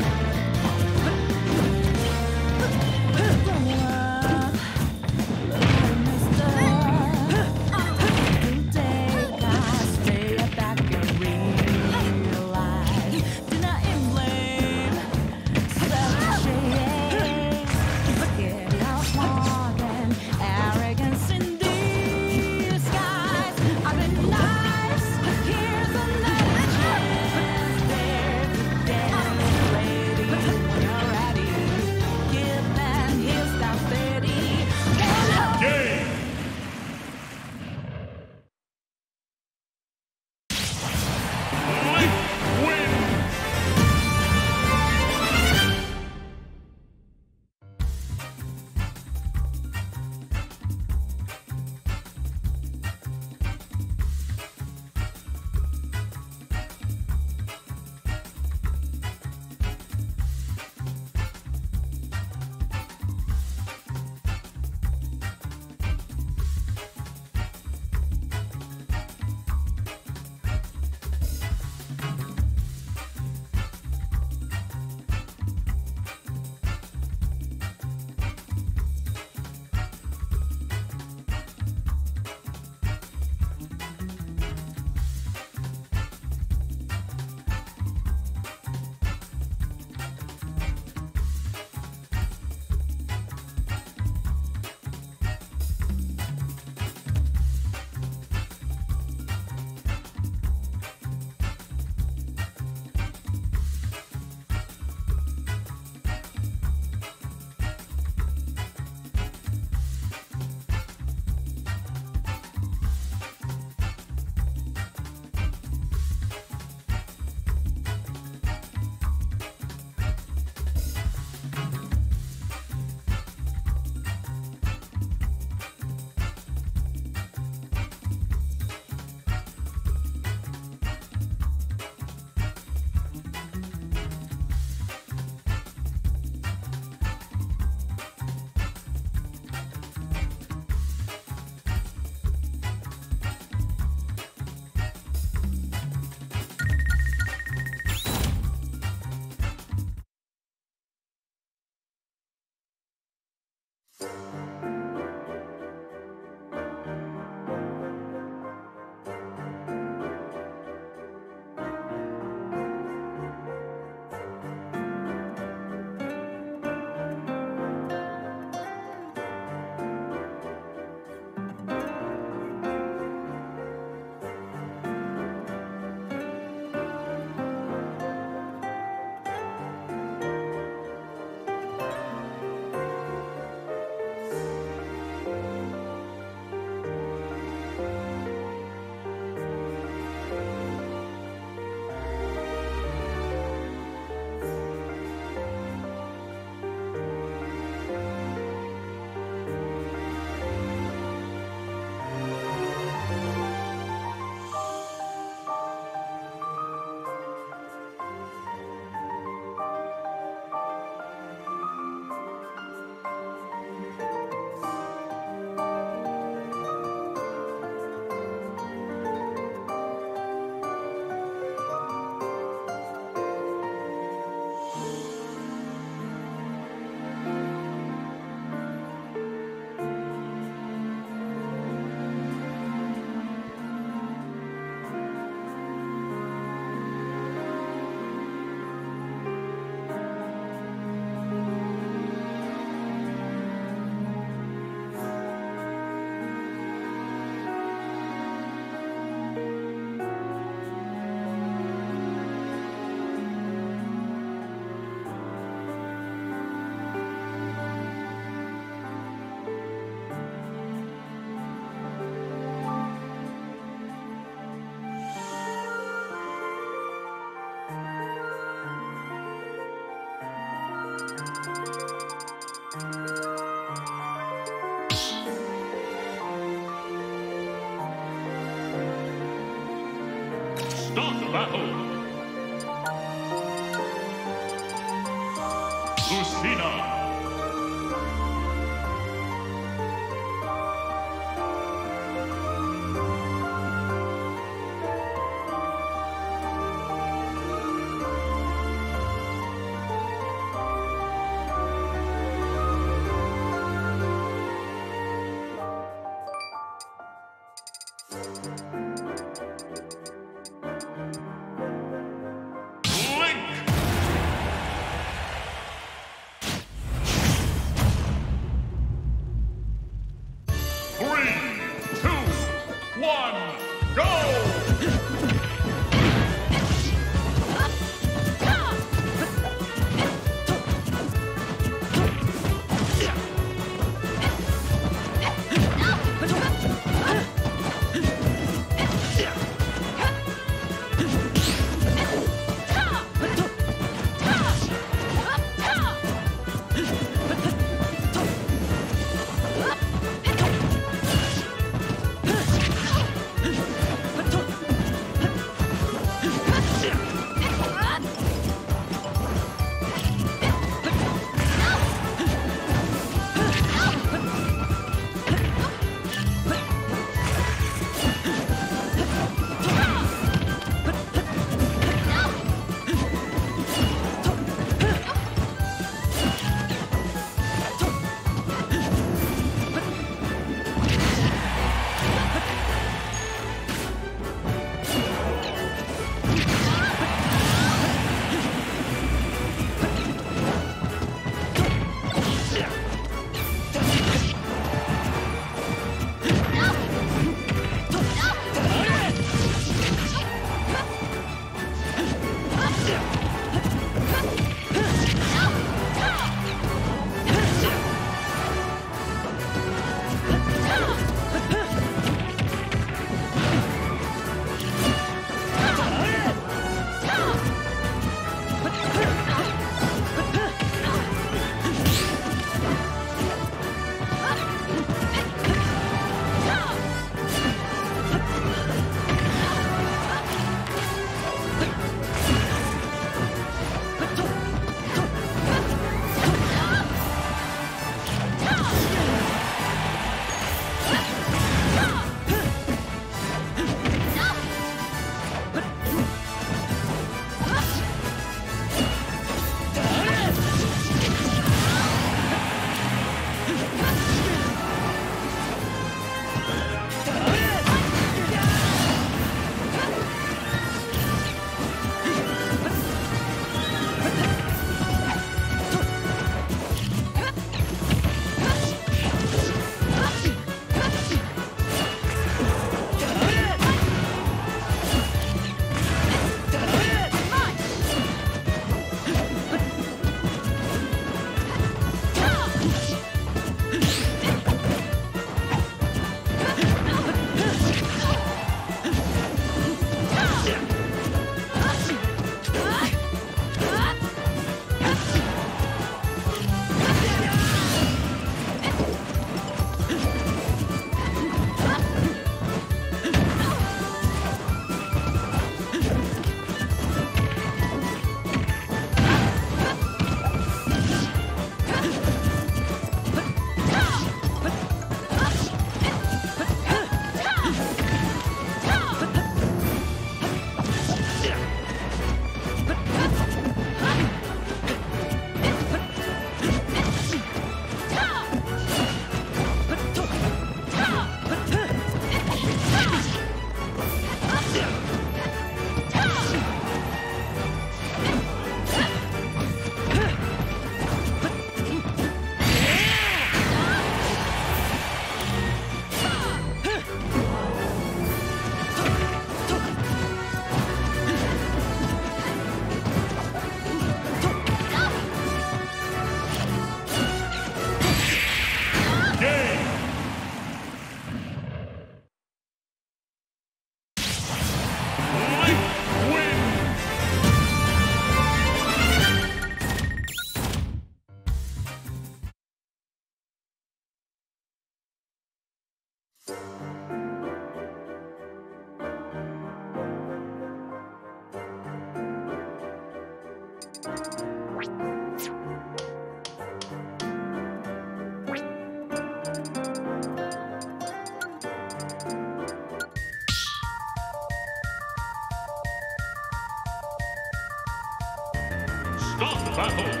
Stop battle!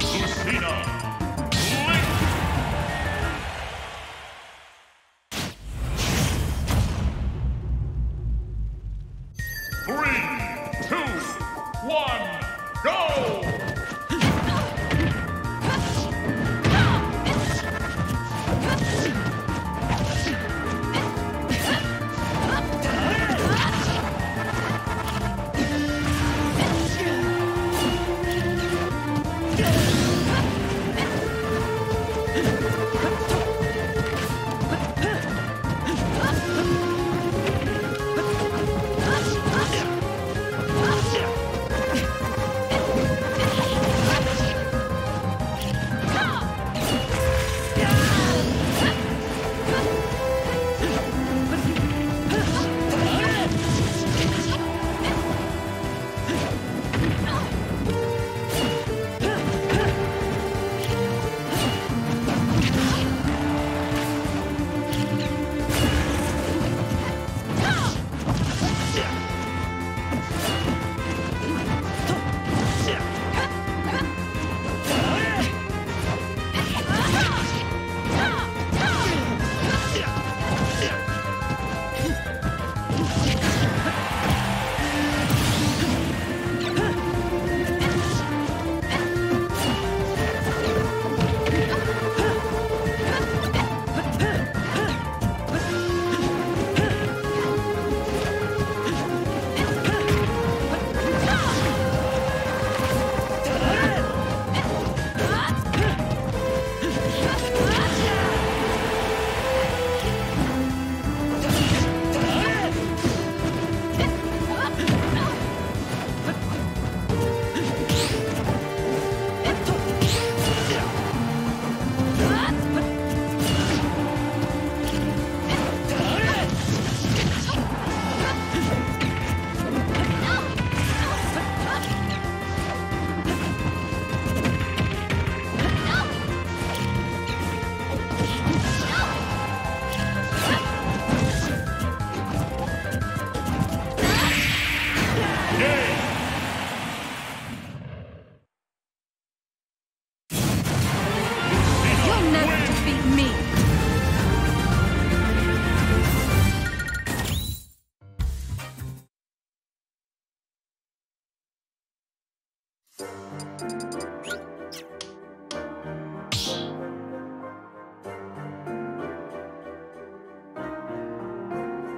Lucina!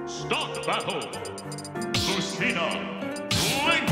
Stop battle! Lucina! Link!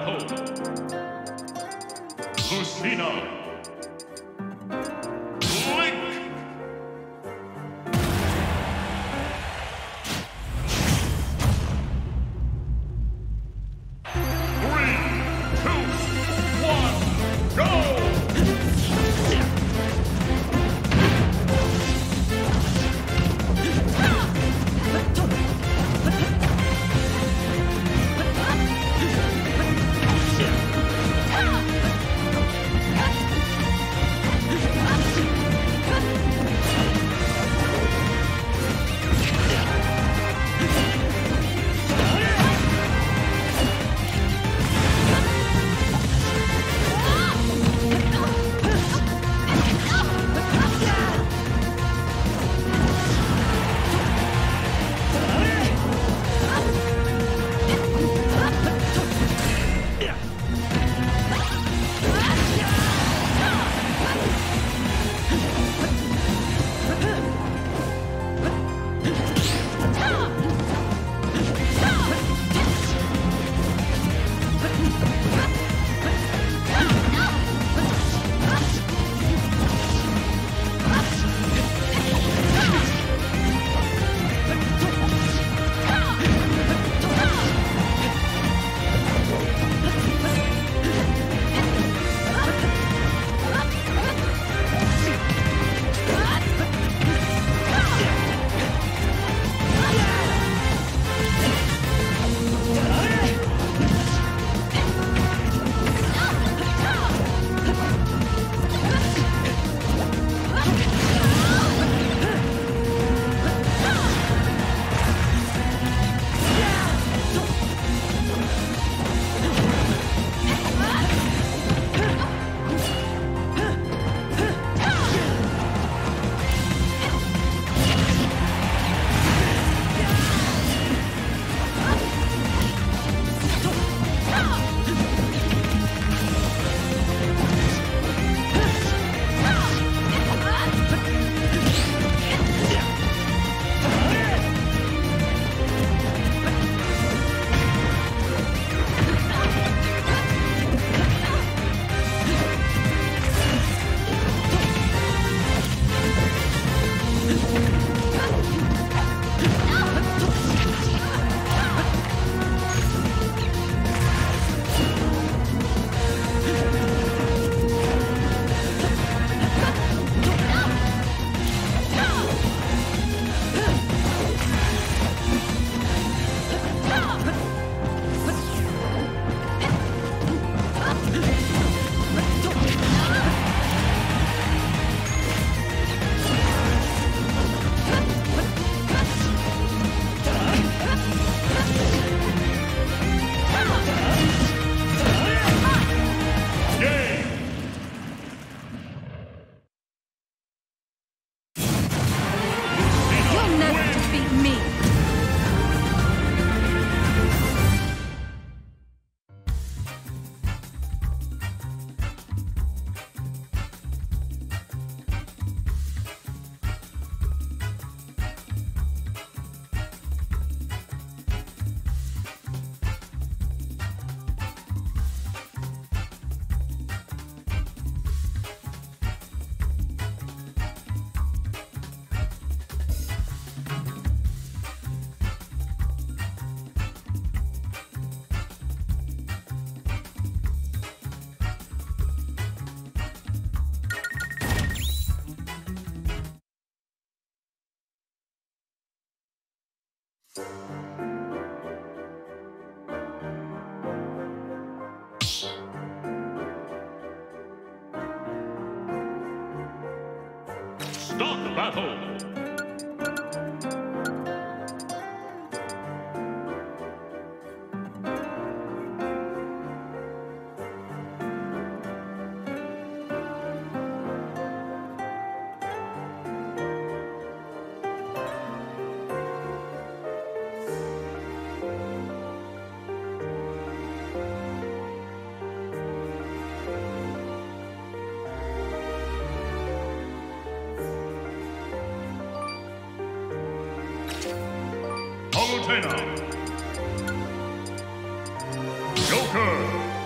battle. Lucina. Start the battle! Joker!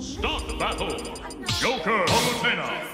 Start the battle! Joker Homotena!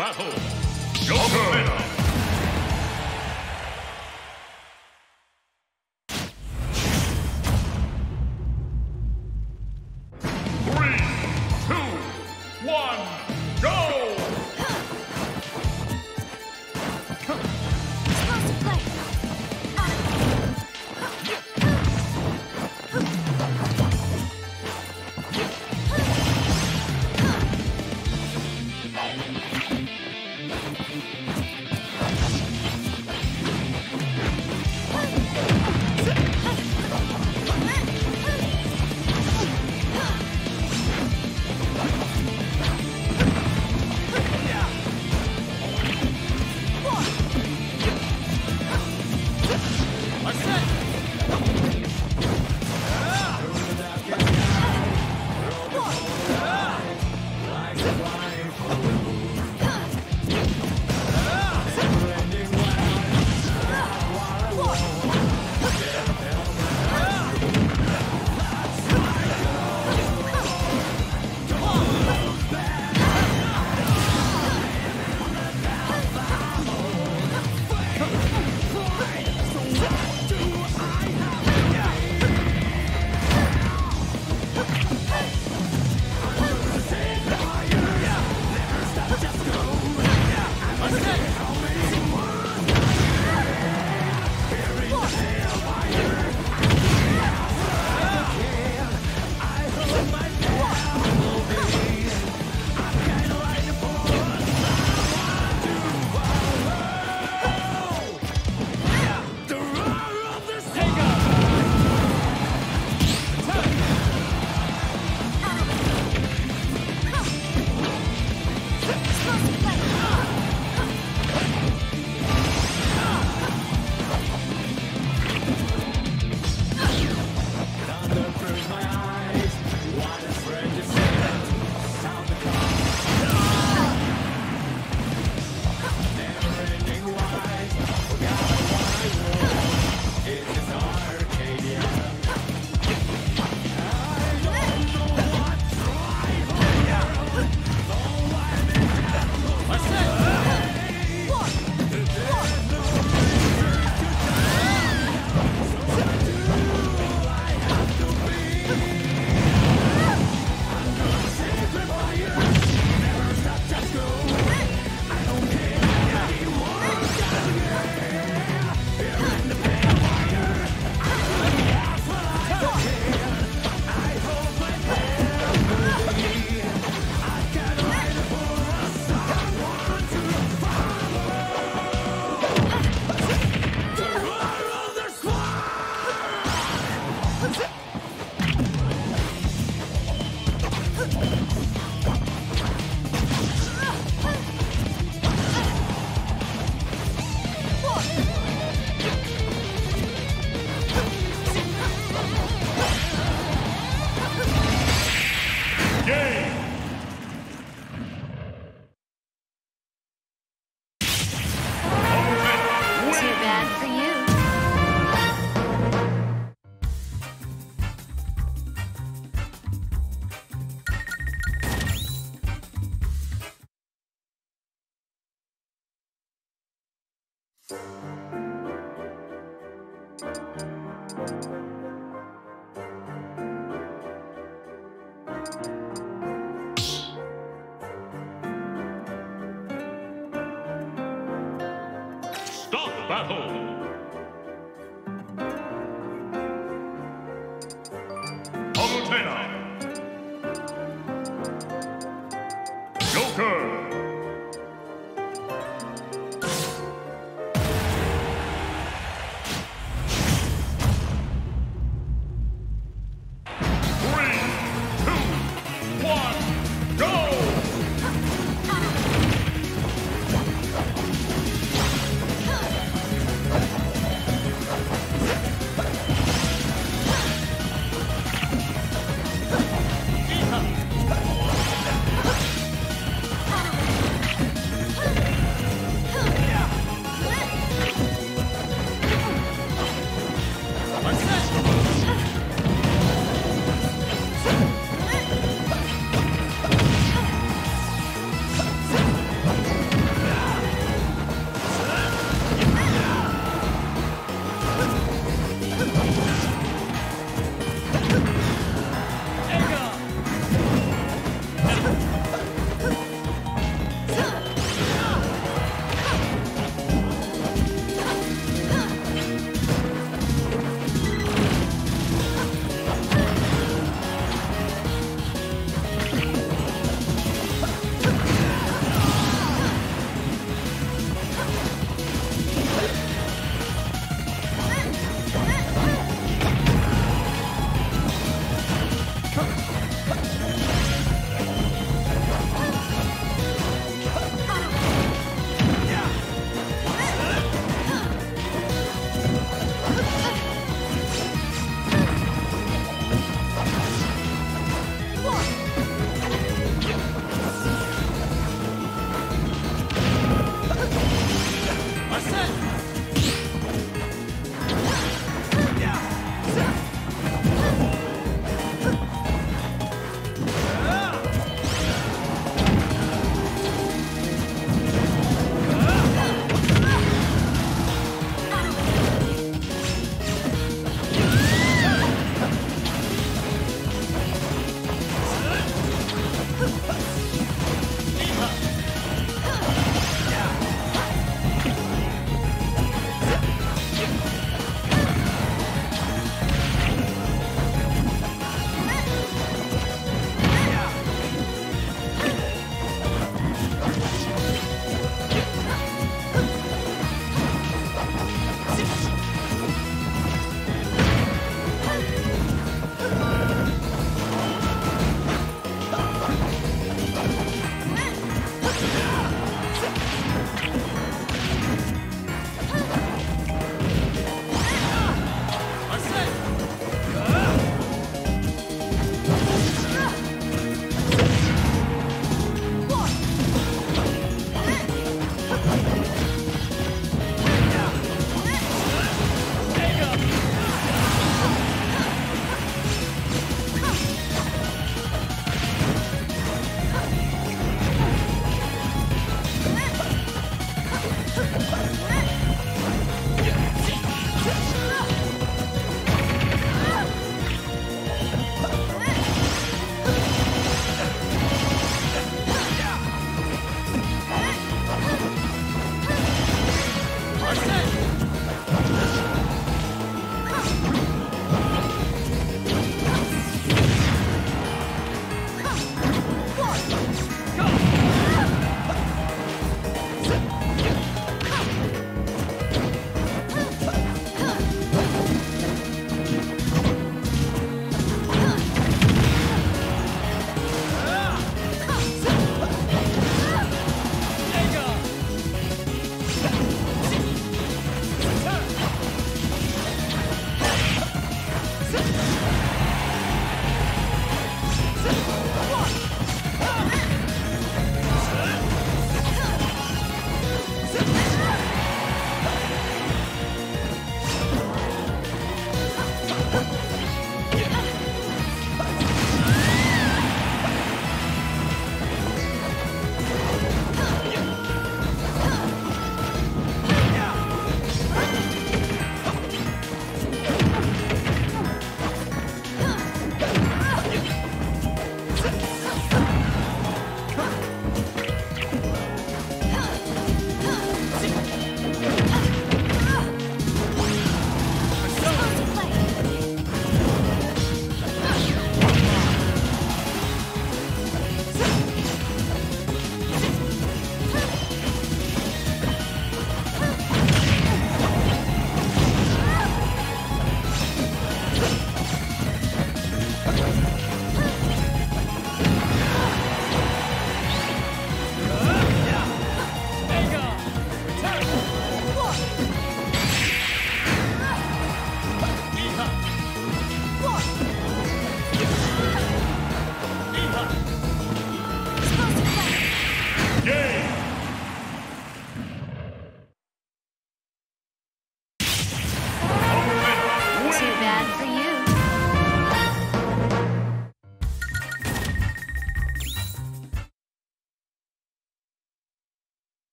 Battle. Joker.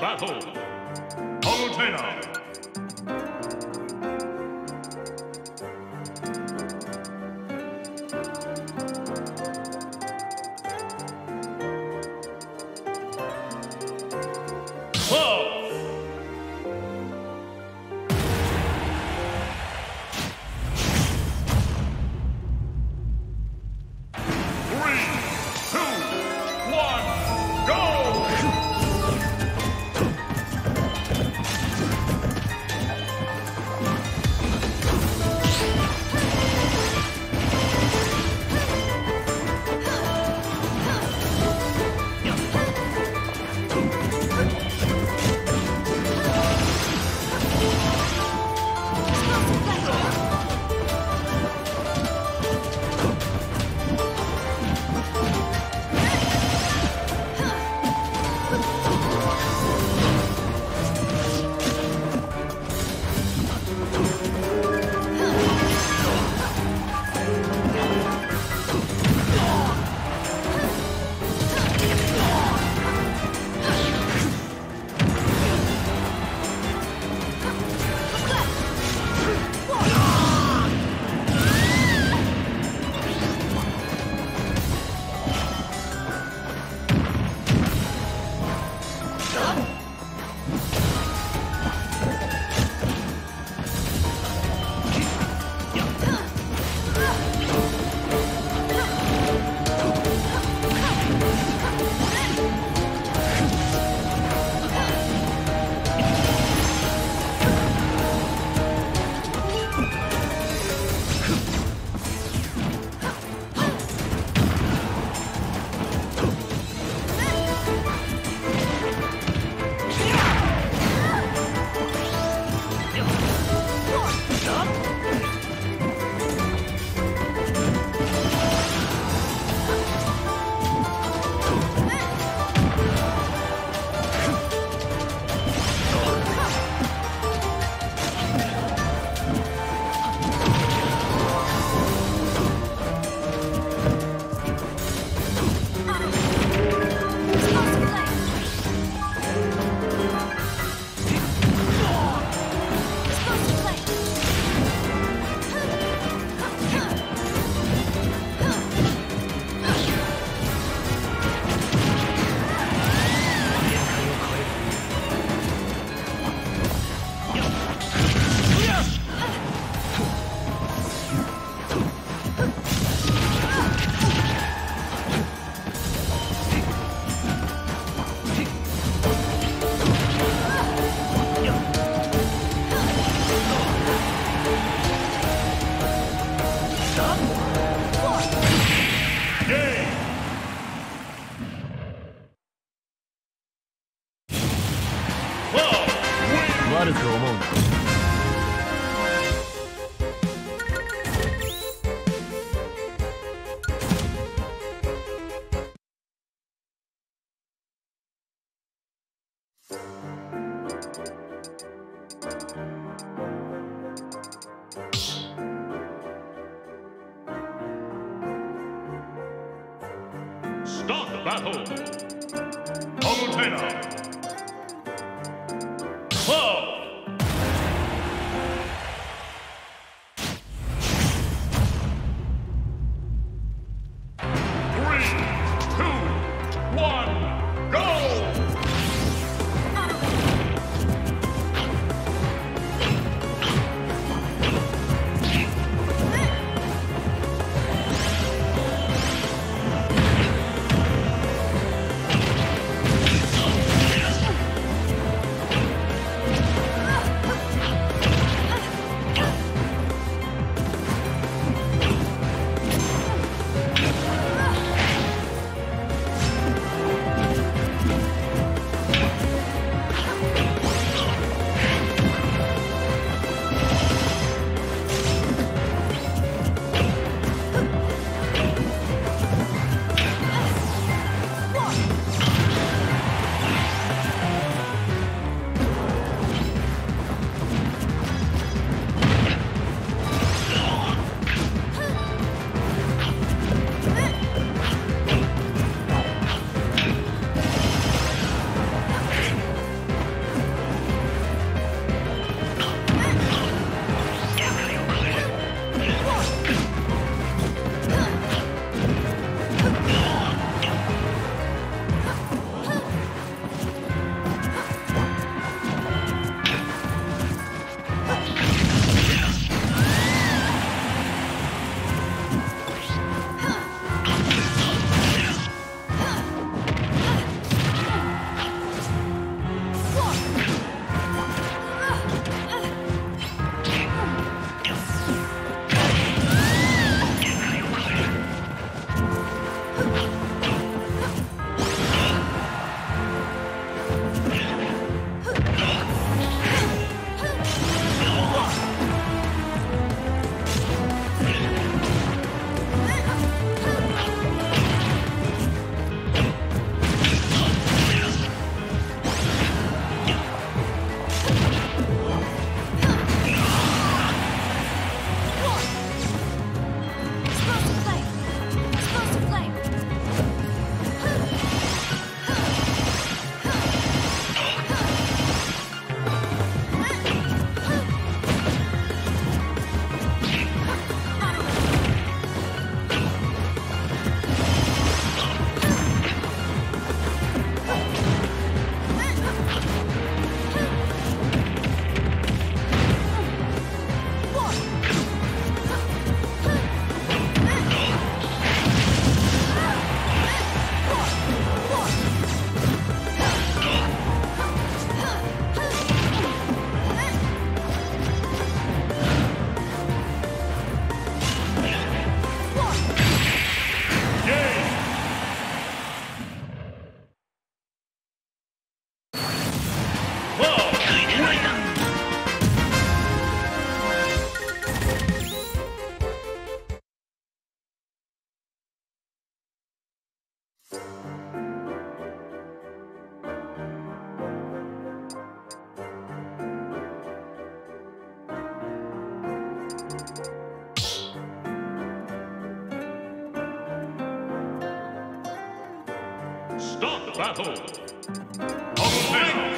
battle. Volcano. Battle. Volcano. Start the battle! Strike!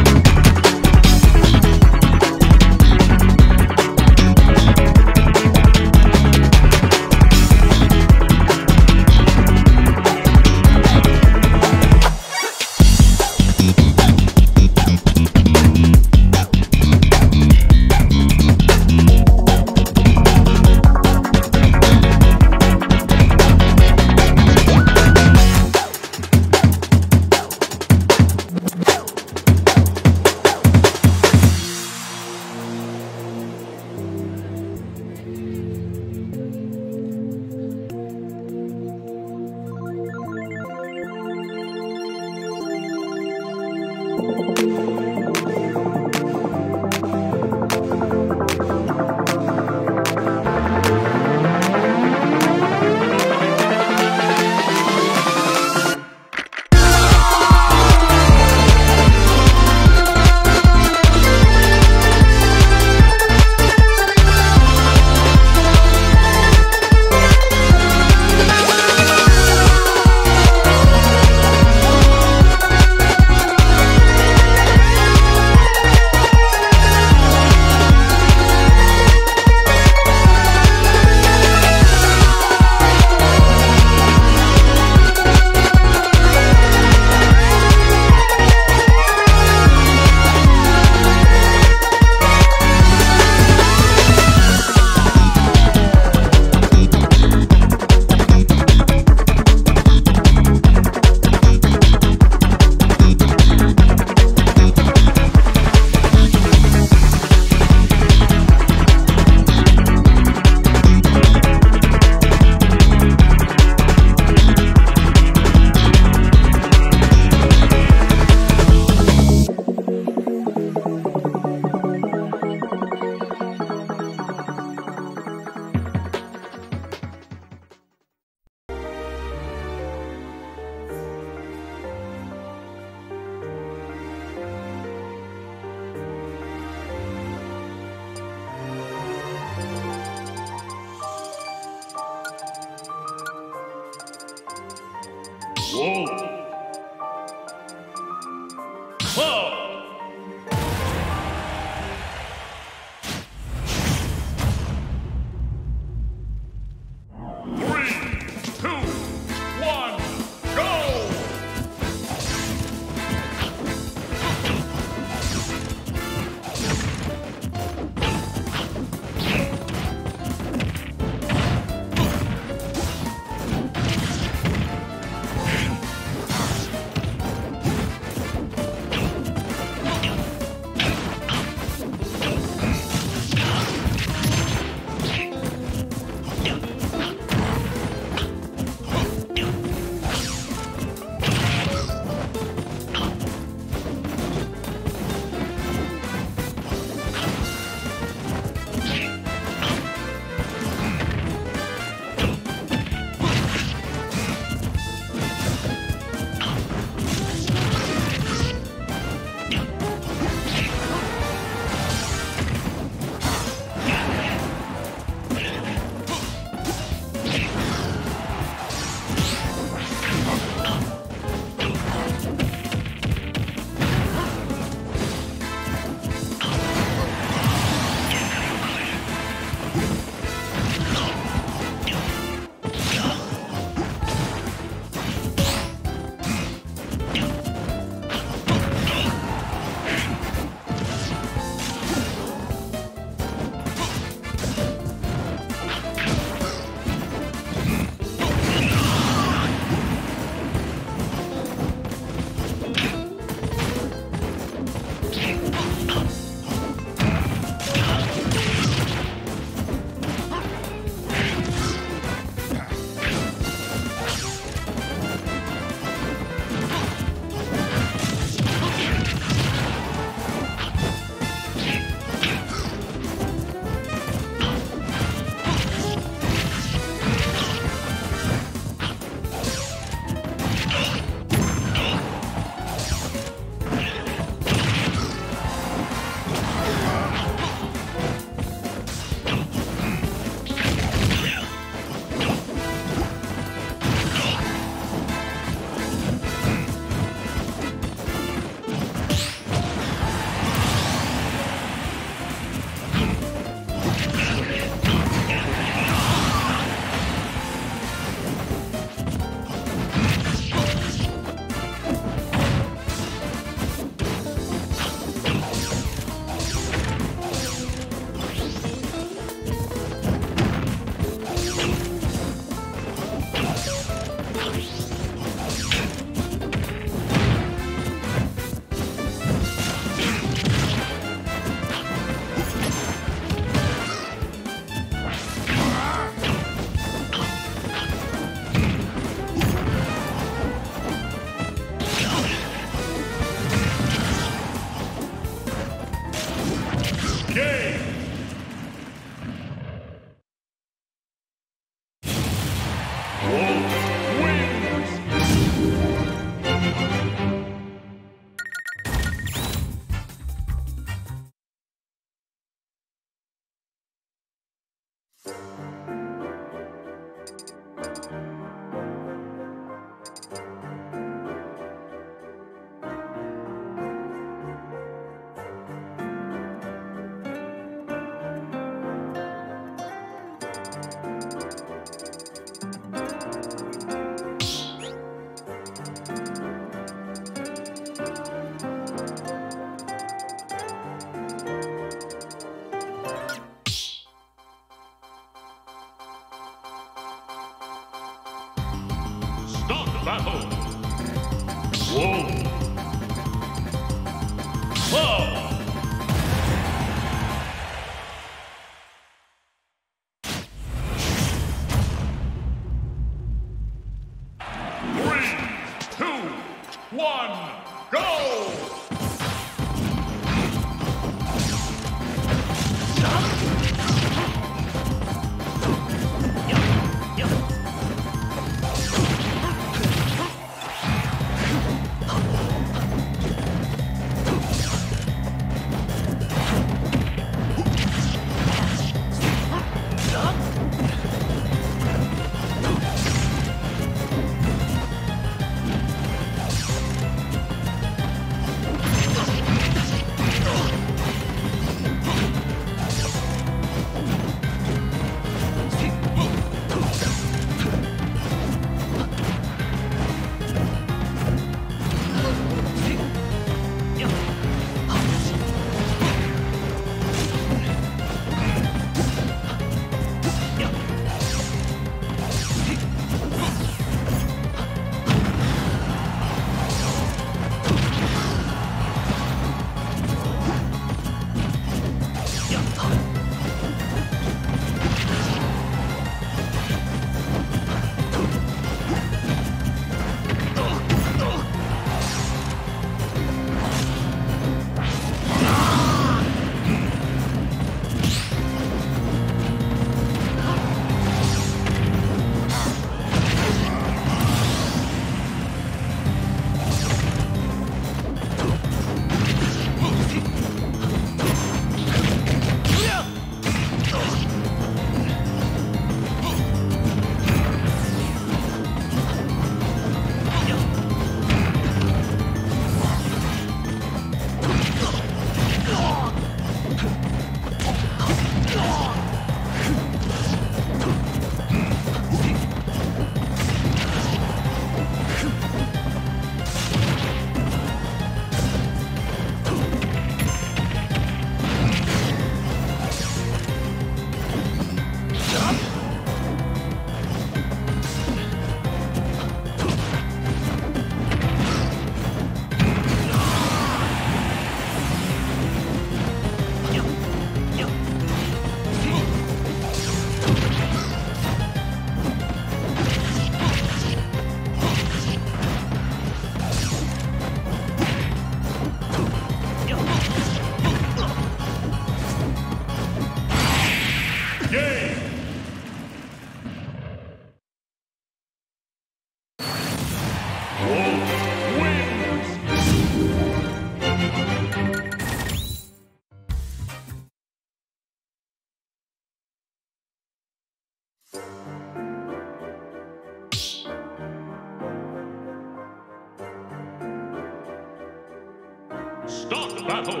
Start the battle!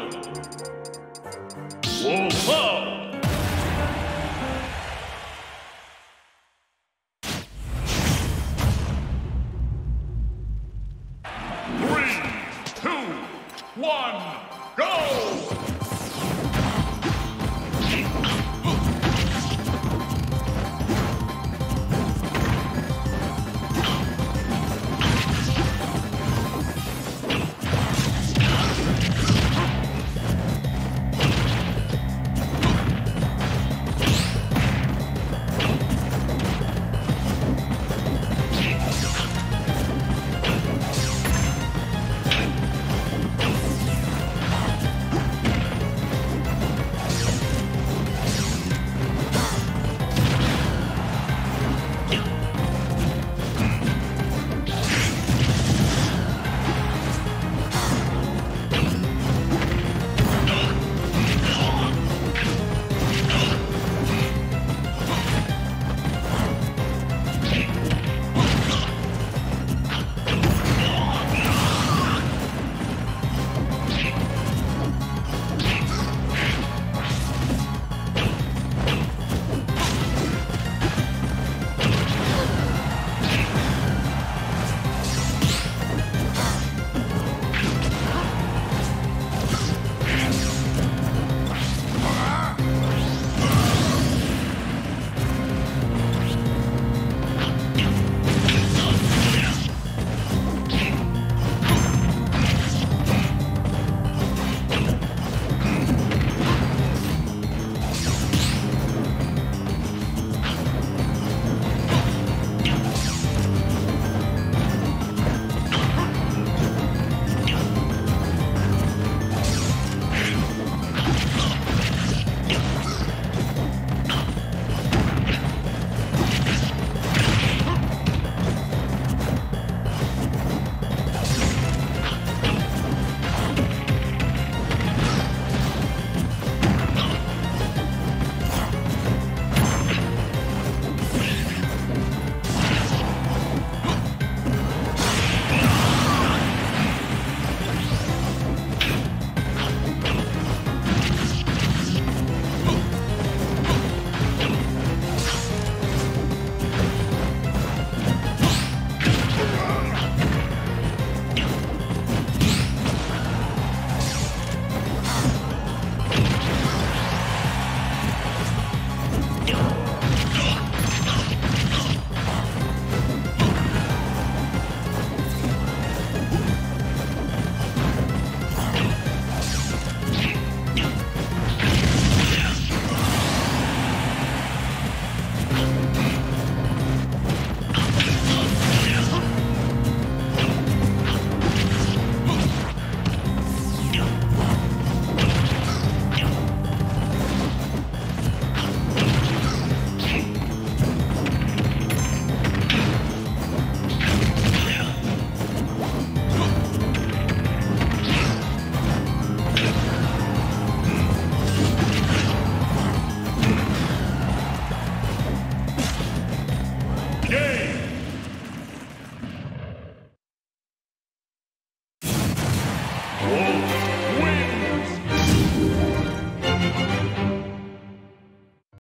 Wall foul! Three, two, one, go!